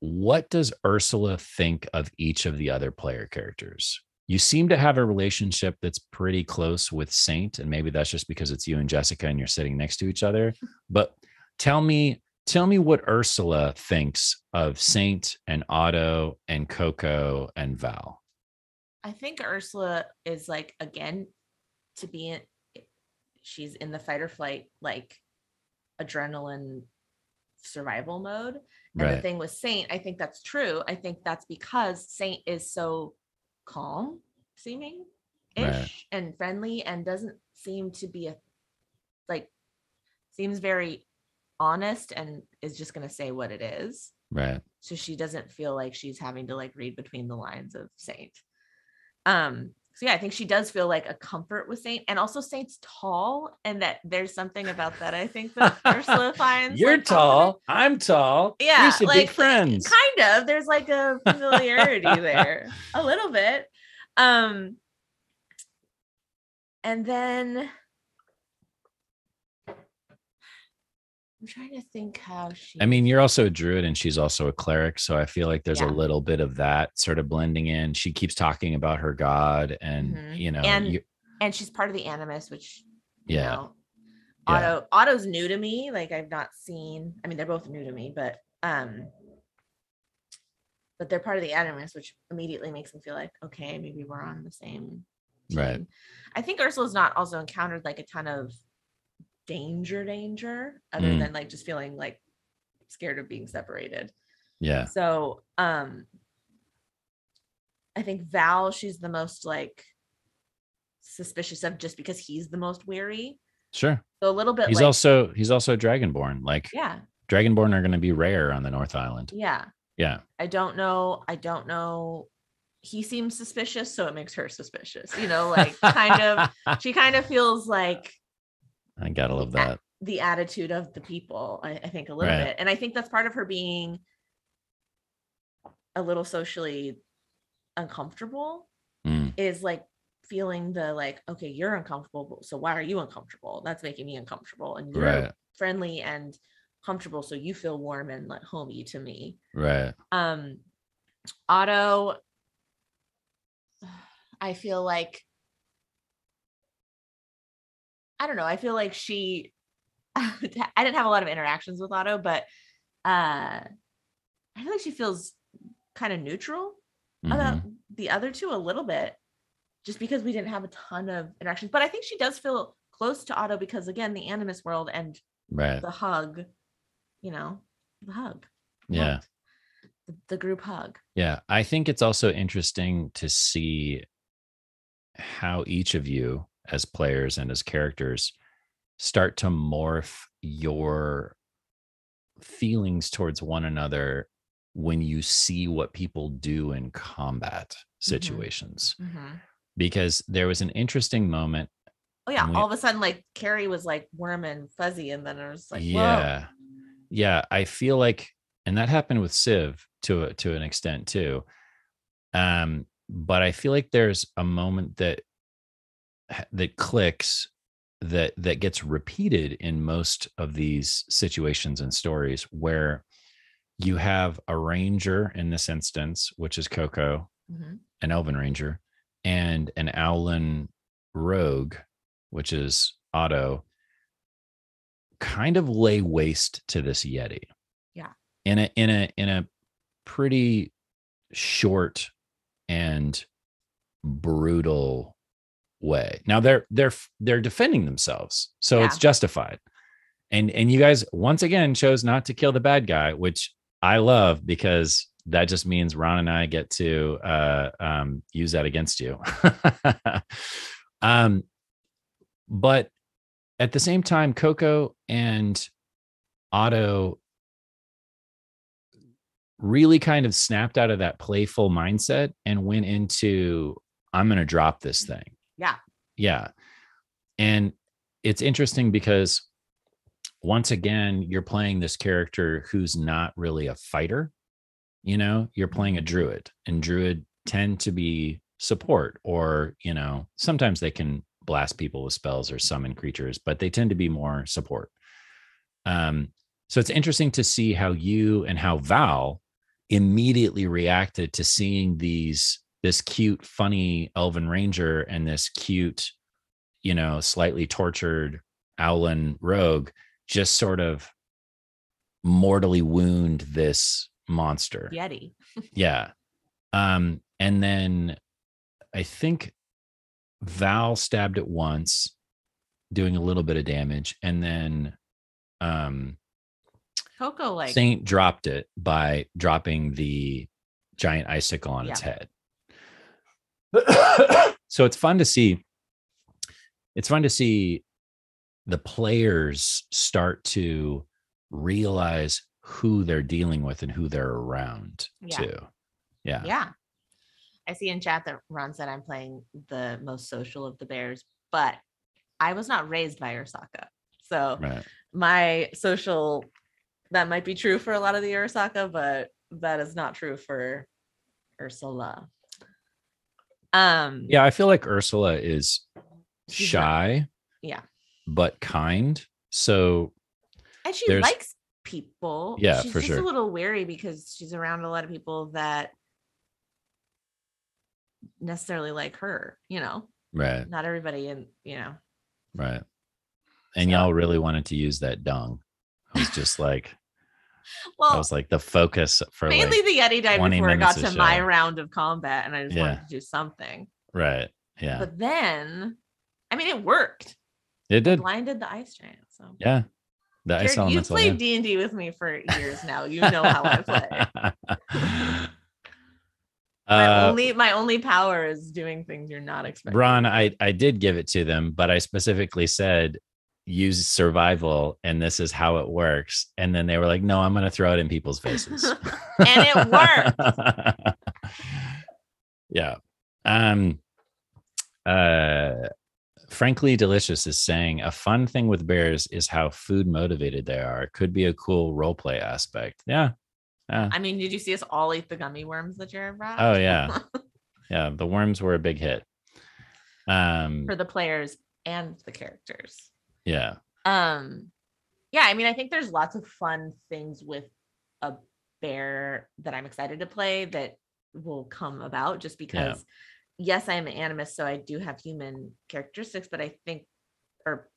what does Ursula think of each of the other player characters? You seem to have a relationship that's pretty close with Saint, and maybe that's just because it's you and Jessica and you're sitting next to each other. But tell me what Ursula thinks of Saint and Otto and Coco and Val. I think Ursula is like, again, she's in the fight or flight, like adrenaline survival mode. And right. The thing with Saint, I think that's true. I think that's because Saint is so calm seeming ish right. and friendly, and doesn't seem to be seems very honest and is just going to say what it is. Right. So she doesn't feel like she's having to read between the lines of Saint. So yeah, I think she does feel like a comfort with Saint, and also Saint's tall, and that there's something about that. I think that Ursula finds. You're tall. I'm tall. Yeah. We should be friends. Kind of. There's a familiarity there a little bit. And then I'm trying to think how she. I mean, you're also a druid and she's also a cleric, so I feel like there's a little bit of that sort of blending in. She keeps talking about her god, and and she's part of the Animus, which Otto's new to me. I've not seen. I mean, they're both new to me, but they're part of the Animus, which immediately makes me feel like, okay, maybe we're on the same team. Right. I think Ursula's not also encountered a ton of danger other than just feeling scared of being separated. So I think Val, she's the most suspicious of, just because he's the most wary. Sure. So a little bit he's also Dragonborn. Dragonborn are going to be rare on the North Island. I don't know he seems suspicious, so it makes her suspicious, kind of. She kind of feels I gotta love that. The attitude of the people, I think a little bit. And I think that's part of her being a little socially uncomfortable is feeling the okay, you're uncomfortable. So why are you uncomfortable? That's making me uncomfortable. And you're friendly and comfortable. So you feel warm and homey to me. Right. Otto, I feel I don't know. I feel like she, I didn't have a lot of interactions with Otto, but I feel like she feels kind of neutral about the other two a little bit, just because we didn't have a ton of interactions. But I think she does feel close to Otto because, again, the Animus world and the hug, the hug. Yeah. The group hug. Yeah. I think it's also interesting to see how each of you, as players and as characters, start to morph your feelings towards one another when you see what people do in combat situations. Mm-hmm. Because there was an interesting moment. Oh yeah. All of a sudden, Carrie was warm and fuzzy. And then I was whoa. Yeah. I feel and that happened with Civ to an extent too. But I feel like there's a moment that clicks, that gets repeated in most of these situations and stories, where you have a ranger in this instance, which is Coco, an elven ranger, and an owlin rogue, which is Otto, kind of lay waste to this Yeti. Yeah. In a pretty short and brutal way. Now they're defending themselves, so it's justified, and you guys once again chose not to kill the bad guy, which I love, because that just means Ron and I get to use that against you. But at the same time, Coco and Otto really kind of snapped out of that playful mindset and went into, I'm going to drop this thing. Yeah. And it's interesting because once again, you're playing this character who's not really a fighter. You're playing a druid, and druid tend to be support, or, sometimes they can blast people with spells or summon creatures, but they tend to be more support. So it's interesting to see how you and how Val immediately reacted to seeing this cute, funny elven ranger and this cute, slightly tortured owlin rogue just sort of mortally wound this monster. Yeti. Yeah. And then I think Val stabbed it once, doing a little bit of damage. And then Coco, like Saint dropped it by dropping the giant icicle on its head. So it's fun to see. It's fun to see the players start to realize who they're dealing with and who they're around too. Yeah. Yeah. I see in chat that Ron said I'm playing the most social of the bears, but I was not raised by Ursaka. So my social, that might be true for a lot of the Ursaka, but that is not true for Ursula. Yeah, I feel like Ursula is shy. Yeah. But kind. So. And she likes people. Yeah, she's for just sure. She's a little wary because she's around a lot of people that necessarily like her, you know? Right. Not everybody in, you know? Right. And y'all really wanted to use that dung. I was just like, well, I was like the focus for mainly like the Yeti died before I got to my round of combat, and I just wanted to do something. Right. Yeah. But then, I mean, it worked. It did. I blinded the ice giant. So yeah. The ice elemental. You've played D&D with me for years now. You know how I play. My only power is doing things you're not expecting. Ron, I did give it to them, but I specifically said use survival, and this is how it works. And then they were like, "No, I'm going to throw it in people's faces," and it worked. Yeah. Frankly Delicious is saying a fun thing with bears is how food motivated they are. It could be a cool role play aspect. Yeah. I mean, did you see us all eat the gummy worms that Jared brought? Oh yeah. Yeah, the worms were a big hit. For the players and the characters. Yeah. Yeah, I mean, I think there's lots of fun things with a bear that I'm excited to play that will come about just because yes, I am an animus, so I do have human characteristics, but I think, or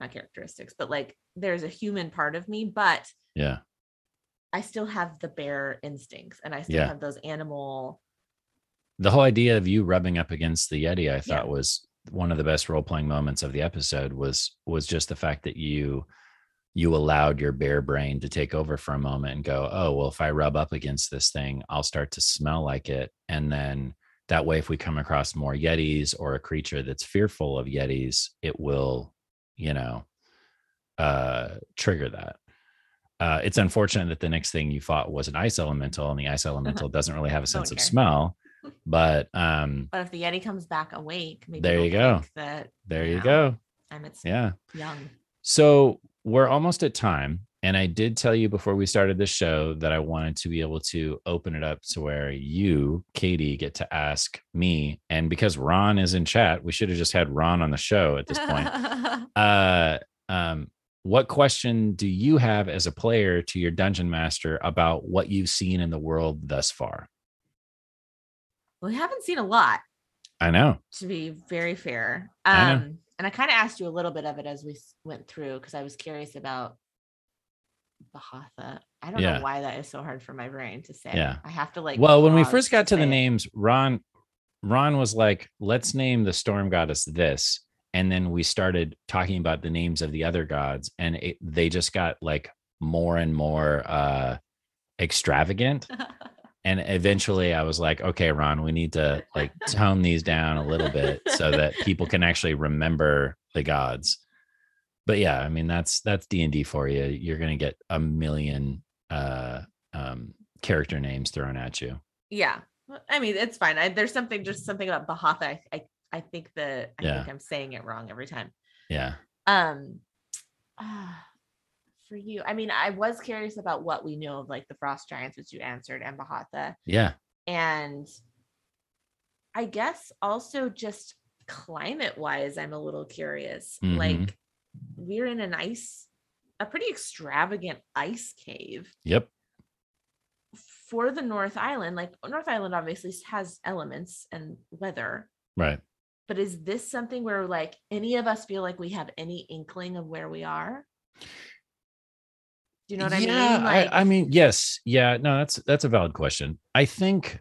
not characteristics, but like there's a human part of me, but yeah, I still have the bear instincts and I still have those animal. The whole idea of you rubbing up against the Yeti, I thought was one of the best role-playing moments of the episode was just the fact that you allowed your bear brain to take over for a moment and go, oh, well, if I rub up against this thing, I'll start to smell like it. And then that way, if we come across more Yetis or a creature that's fearful of Yetis, it will, you know, trigger that. It's unfortunate that the next thing you fought was an ice elemental, and the ice elemental doesn't really have a sense of smell. But if the Yeti comes back awake, maybe there you go. You go. And it's young. So we're almost at time. And I did tell you before we started this show that I wanted to be able to open it up to where you, Katie, get to ask me. And because Ron is in chat, we should have just had Ron on the show at this point. What question do you have as a player to your dungeon master about what you've seen in the world thus far? Well, we haven't seen a lot. I know. To be very fair. And I kind of asked you a little bit of it as we went through because I was curious about Bahatha. I don't know why that is so hard for my brain to say. Yeah. I have to like. Well, when we first got to the names, Ron was like, let's name the storm goddess this. And then we started talking about the names of the other gods, and they just got like more and more extravagant. And eventually I was like, okay, Ron, we need to like tone these down a little bit so that people can actually remember the gods. But yeah, I mean, that's D&D for you. You're going to get a million character names thrown at you. Yeah. I mean, it's fine. There's something about Bahatha. I think I'm saying it wrong every time. Yeah. For you, I mean, I was curious about what we know of like the frost giants, which you answered, and Bahatha. Yeah. And I guess also just climate wise, I'm a little curious. Mm-hmm. Like we're in a pretty extravagant ice cave. Yep. For the North Island, like North Island obviously has elements and weather. Right. But is this something where like any of us feel like we have any inkling of where we are? Do you know what I mean? Like, I mean, yes. Yeah, no, that's a valid question. I think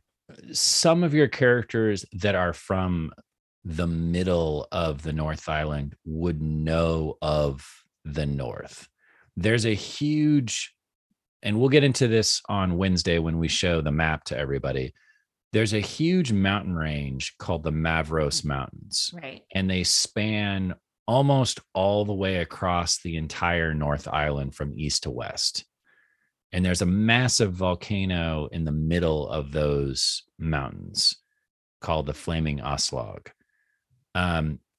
some of your characters that are from the middle of the North Island would know of the North. there's a huge, and we'll get into this on Wednesday when we show the map to everybody. There's a huge mountain range called the Mavros Mountains. Right. And they span almost all the way across the entire North Island from east to west. And there's a massive volcano in the middle of those mountains called the Flaming Oslog.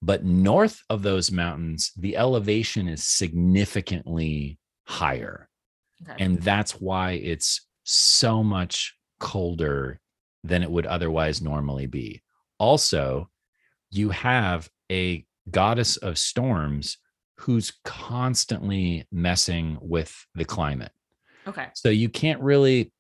But north of those mountains, the elevation is significantly higher. Okay. And that's why it's so much colder than it would otherwise normally be. Also, you have a goddess of storms who's constantly messing with the climate. Okay. So you can't really,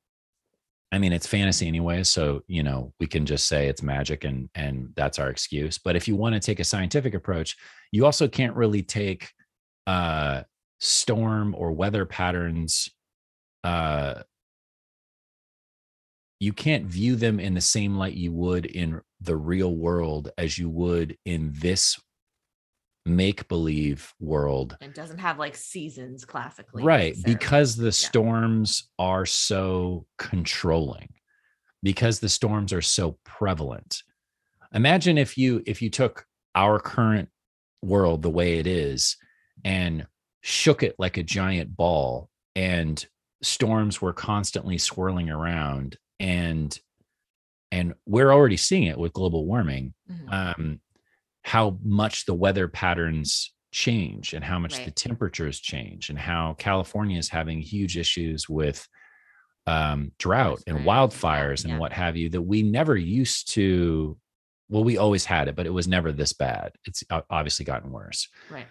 I mean, it's fantasy anyway. So, you know, we can just say it's magic and that's our excuse. But if you want to take a scientific approach, you also can't really take storm or weather patterns. You can't view them in the same light you would in the real world as you would in this make-believe world. It doesn't have like seasons classically. Right. Because the storms are so controlling, because the storms are so prevalent. Imagine if you took our current world the way it is and shook it like a giant ball and storms were constantly swirling around, and we're already seeing it with global warming. Mm-hmm. How much the weather patterns change and how much the temperatures change and how California is having huge issues with drought and wildfires and what have you, that we never used to. Well, we always had it, but it was never this bad. It's obviously gotten worse. Right.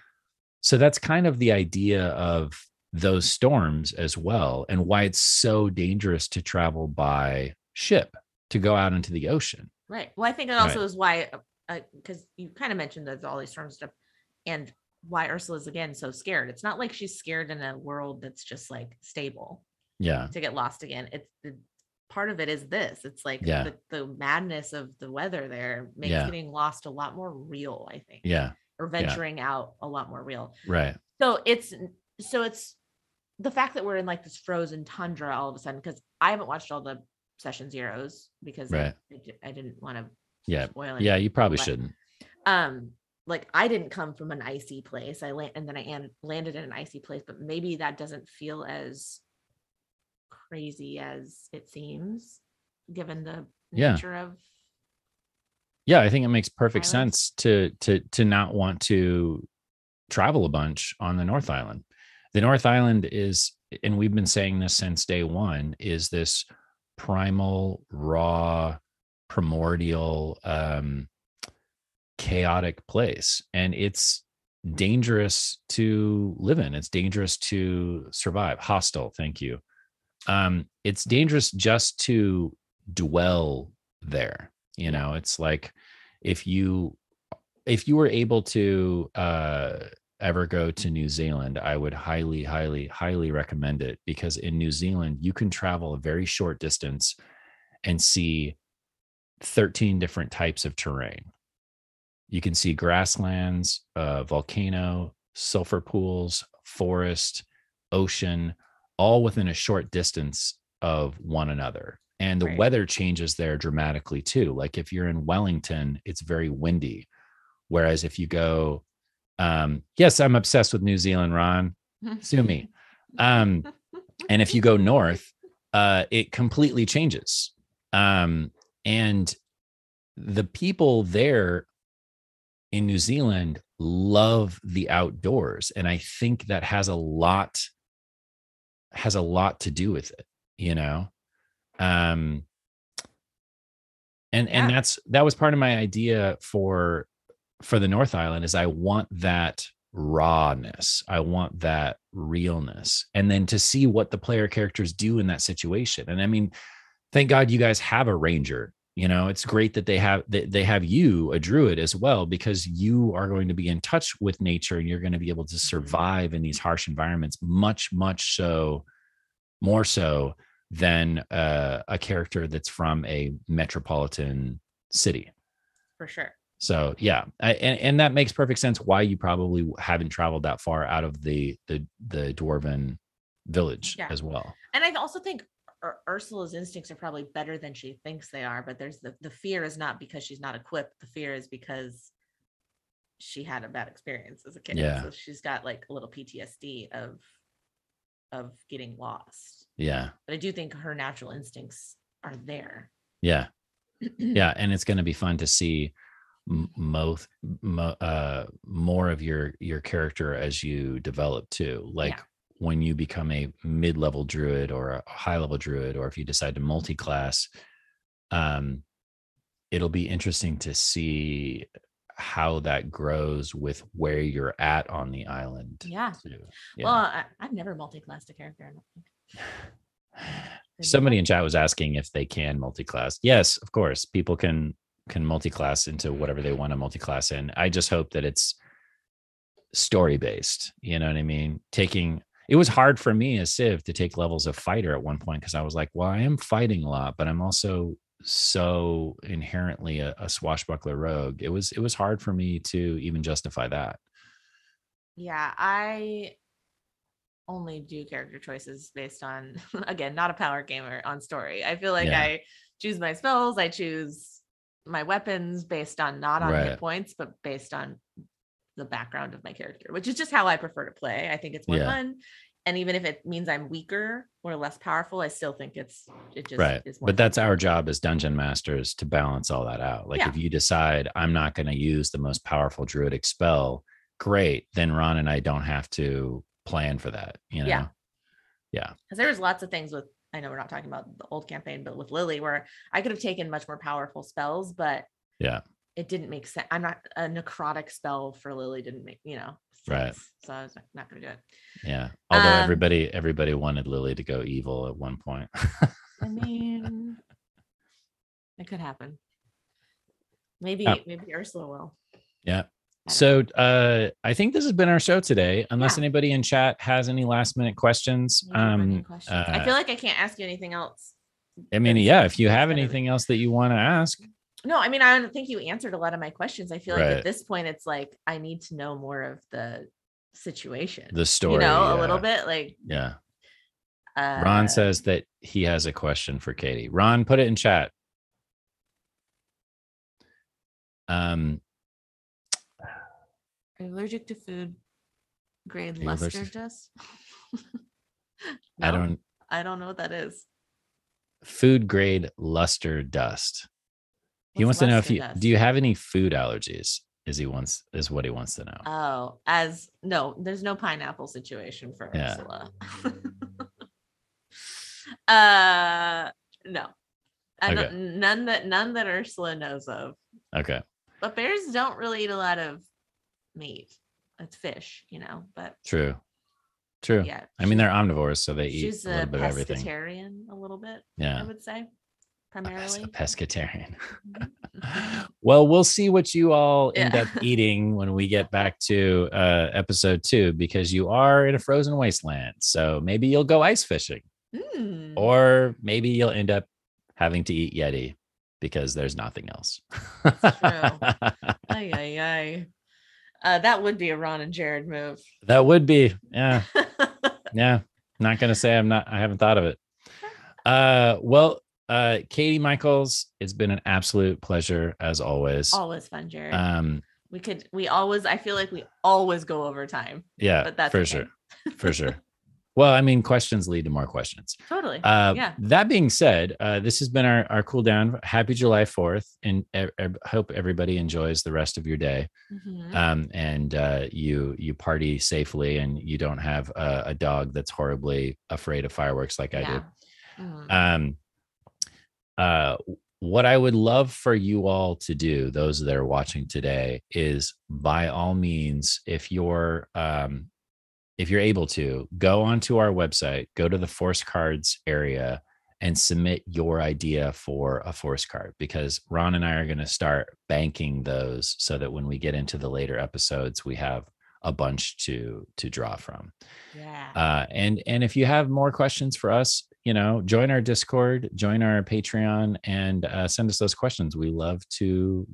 So that's kind of the idea of those storms as well, and why it's so dangerous to travel by ship, to go out into the ocean. Right. Well, I think it also is why, because you kind of mentioned that all these storms stuff, and why Ursula is again so scared. It's not like she's scared in a world that's just like stable. Yeah. To get lost again. It's the part of it is this. It's like the madness of the weather there makes getting lost a lot more real, I think. Yeah. Or venturing out a lot more real. Right. So it's the fact that we're in like this frozen tundra all of a sudden, because I haven't watched all the session zeros because I didn't want to. Yeah. Yeah. You probably shouldn't. Like I didn't come from an icy place. I landed in an icy place, but maybe that doesn't feel as crazy as it seems given the nature of. Yeah. I think it makes perfect sense to not want to travel a bunch on the North Island. The North Island is, and we've been saying this since day one, is this primal, raw, primordial, chaotic place, and it's dangerous to live in. It's dangerous to survive. Hostile, thank you. It's dangerous just to dwell there. You know, it's like if you were able to ever go to New Zealand, I would highly, highly, highly recommend it, because in New Zealand you can travel a very short distance and see 13 different types of terrain. You can see grasslands, volcano, sulfur pools, forest, ocean, all within a short distance of one another. And the weather changes there dramatically too. Like if you're in Wellington, it's very windy. Whereas if you go, yes, I'm obsessed with New Zealand, Ron, sue me. And if you go north, it completely changes. And the people there in New Zealand love the outdoors. And I think that has a lot to do with it, you know? And that was part of my idea for the North Island, is I want that rawness. I want that realness. And then to see what the player characters do in that situation. And I mean, thank God you guys have a ranger. You know, it's great that they have you, a druid, as well, because you are going to be in touch with nature and you're going to be able to survive in these harsh environments much, much so, more so than a character that's from a metropolitan city. For sure. So yeah, and that makes perfect sense why you probably haven't traveled that far out of the dwarven village as well. And I also think Ursula's instincts are probably better than she thinks they are, but there's the fear is not because she's not equipped. The fear is because she had a bad experience as a kid. Yeah. So she's got like a little PTSD of getting lost. Yeah. But I do think her natural instincts are there. Yeah. Yeah. And it's going to be fun to see more of your character as you develop too. Like when you become a mid-level druid or a high-level druid, or if you decide to multi-class, it'll be interesting to see how that grows with where you're at on the island. Yeah. Well, I've never multi-classed a character. I don't think. Somebody in chat was asking if they can multi-class. Yes, of course. People can multi-class into whatever they want to multi-class in. I just hope that it's story-based. You know what I mean? It was hard for me as Civ to take levels of fighter at one point because I was like, well, I am fighting a lot, but I'm also so inherently a swashbuckler rogue. It was hard for me to even justify that. Yeah, I only do character choices based on, again, not a power gamer, on story. I feel like I choose my spells, I choose my weapons based on not on hit points, but based on the background of my character, which is just how I prefer to play. I think it's more fun. And even if it means I'm weaker or less powerful, I still think it's more. But that's our job as dungeon masters to balance all that out. Like if you decide I'm not going to use the most powerful druidic spell, great. Then Ron and I don't have to plan for that. You know? Yeah. Yeah. Cause there was lots of things with, I know we're not talking about the old campaign, but with Lily, where I could have taken much more powerful spells, but it didn't make sense. I'm not a necrotic spell for Lily didn't make, sense. Right. So I was not going to do it. Yeah. Although everybody wanted Lily to go evil at one point. I mean, it could happen. Maybe Ursula will. Yeah. So I think this has been our show today, unless anybody in chat has any last minute questions. I feel like I can't ask you anything else. I mean, if you have anything else that you want to ask. No, I mean, I don't think you answered a lot of my questions. I feel like at this point, it's like, I need to know more of the situation, the story, a little bit like, Ron says that he has a question for Katie. Ron, put it in chat. Are you allergic to food grade luster dust? No, I don't know what that is. Food grade luster dust. He wants to know if do you have any food allergies? Is what he wants to know. Oh, there's no pineapple situation for Ursula. No. None that Ursula knows of. Okay. But bears don't really eat a lot of meat. It's fish, but true. Yeah. I mean, they're omnivores, so they eat a little bit of everything. She's a pescatarian a little bit, I would say. Primarily a pescatarian. Well, we'll see what you all end up eating when we get back to episode 2, because you are in a frozen wasteland. So maybe you'll go ice fishing, or maybe you'll end up having to eat Yeti because there's nothing else. That's true. Ay. That would be a Ron and Jared move. That would be, yeah. Not gonna say I haven't thought of it. Katie Michels, it's been an absolute pleasure as always. Always fun, Jared. I feel like we always go over time. Yeah, but that's for sure. Well, I mean, questions lead to more questions. Totally. That being said, this has been our cool down. Happy July 4th, and hope everybody enjoys the rest of your day. Mm-hmm. And you party safely, and you don't have a dog that's horribly afraid of fireworks like I did. Mm-hmm. What I would love for you all to do, those that are watching today, is by all means, if you're able to, go onto our website, go to the force cards area and submit your idea for a force card, because Ron and I are going to start banking those so that when we get into the later episodes, we have a bunch to draw from. Yeah. And if you have more questions for us, join our Discord, join our Patreon, and send us those questions. We love to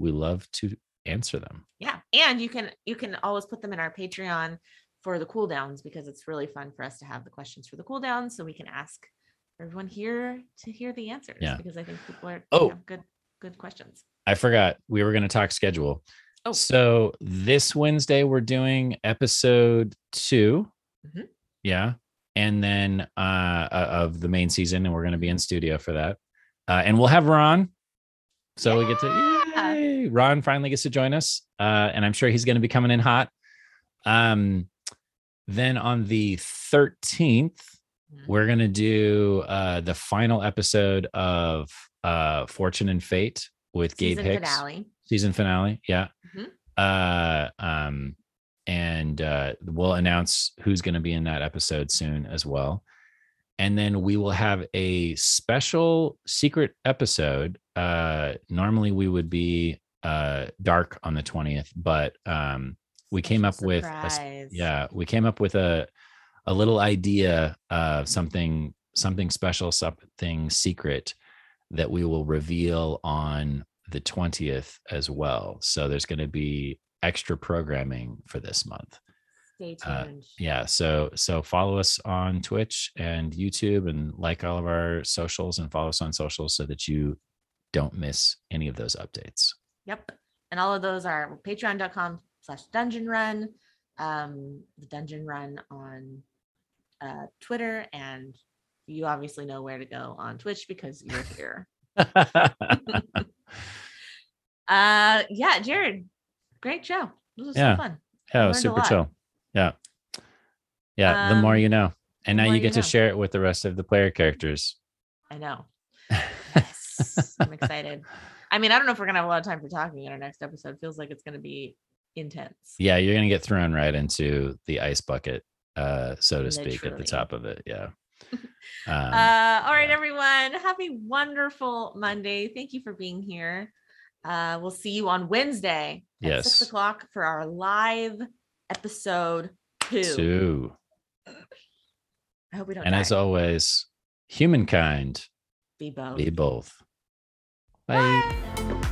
answer them. Yeah. And you can always put them in our Patreon for the cooldowns, because it's really fun for us to have the questions for the cooldowns, so we can ask everyone here to hear the answers. Yeah. Because I think people are have good questions. I forgot we were going to talk schedule. Oh. So this Wednesday we're doing episode 2. Mm-hmm. Yeah. And then of the main season, and we're going to be in studio for that. And we'll have Ron. So we get to, yay! Ron finally gets to join us. And I'm sure he's going to be coming in hot. Then on the 13th, we're going to do the final episode of Fortune and Fate with Gabe Hicks. Season finale. Yeah. Mm-hmm. And we'll announce who's going to be in that episode soon as well. And then we will have a special secret episode. Normally we would be dark on the 20th, but we came up with a little idea of something special, something secret that we will reveal on the 20th as well. So there's going to be extra programming for this month. Stay tuned. So follow us on Twitch and YouTube, and like all of our socials, and follow us on socials so that you don't miss any of those updates. Yep. And all of those are patreon.com/dungeon run, the Dungeon Run on Twitter, and you obviously know where to go on Twitch because you're here. Jared, great show. This was so fun. Yeah, it was super chill. Yeah. Yeah. The more you know. And now you get to share it with the rest of the player characters. I know. Yes. I'm excited. I mean, I don't know if we're going to have a lot of time for talking in our next episode. Feels like it's going to be intense. Yeah. You're going to get thrown right into the ice bucket, so to speak, at the top of it. Yeah. All right, everyone. Have a wonderful Monday. Thank you for being here. We'll see you on Wednesday at 6:00 for our live episode 2. I hope we don't. And die. As always, humankind, be both. Bye. Bye.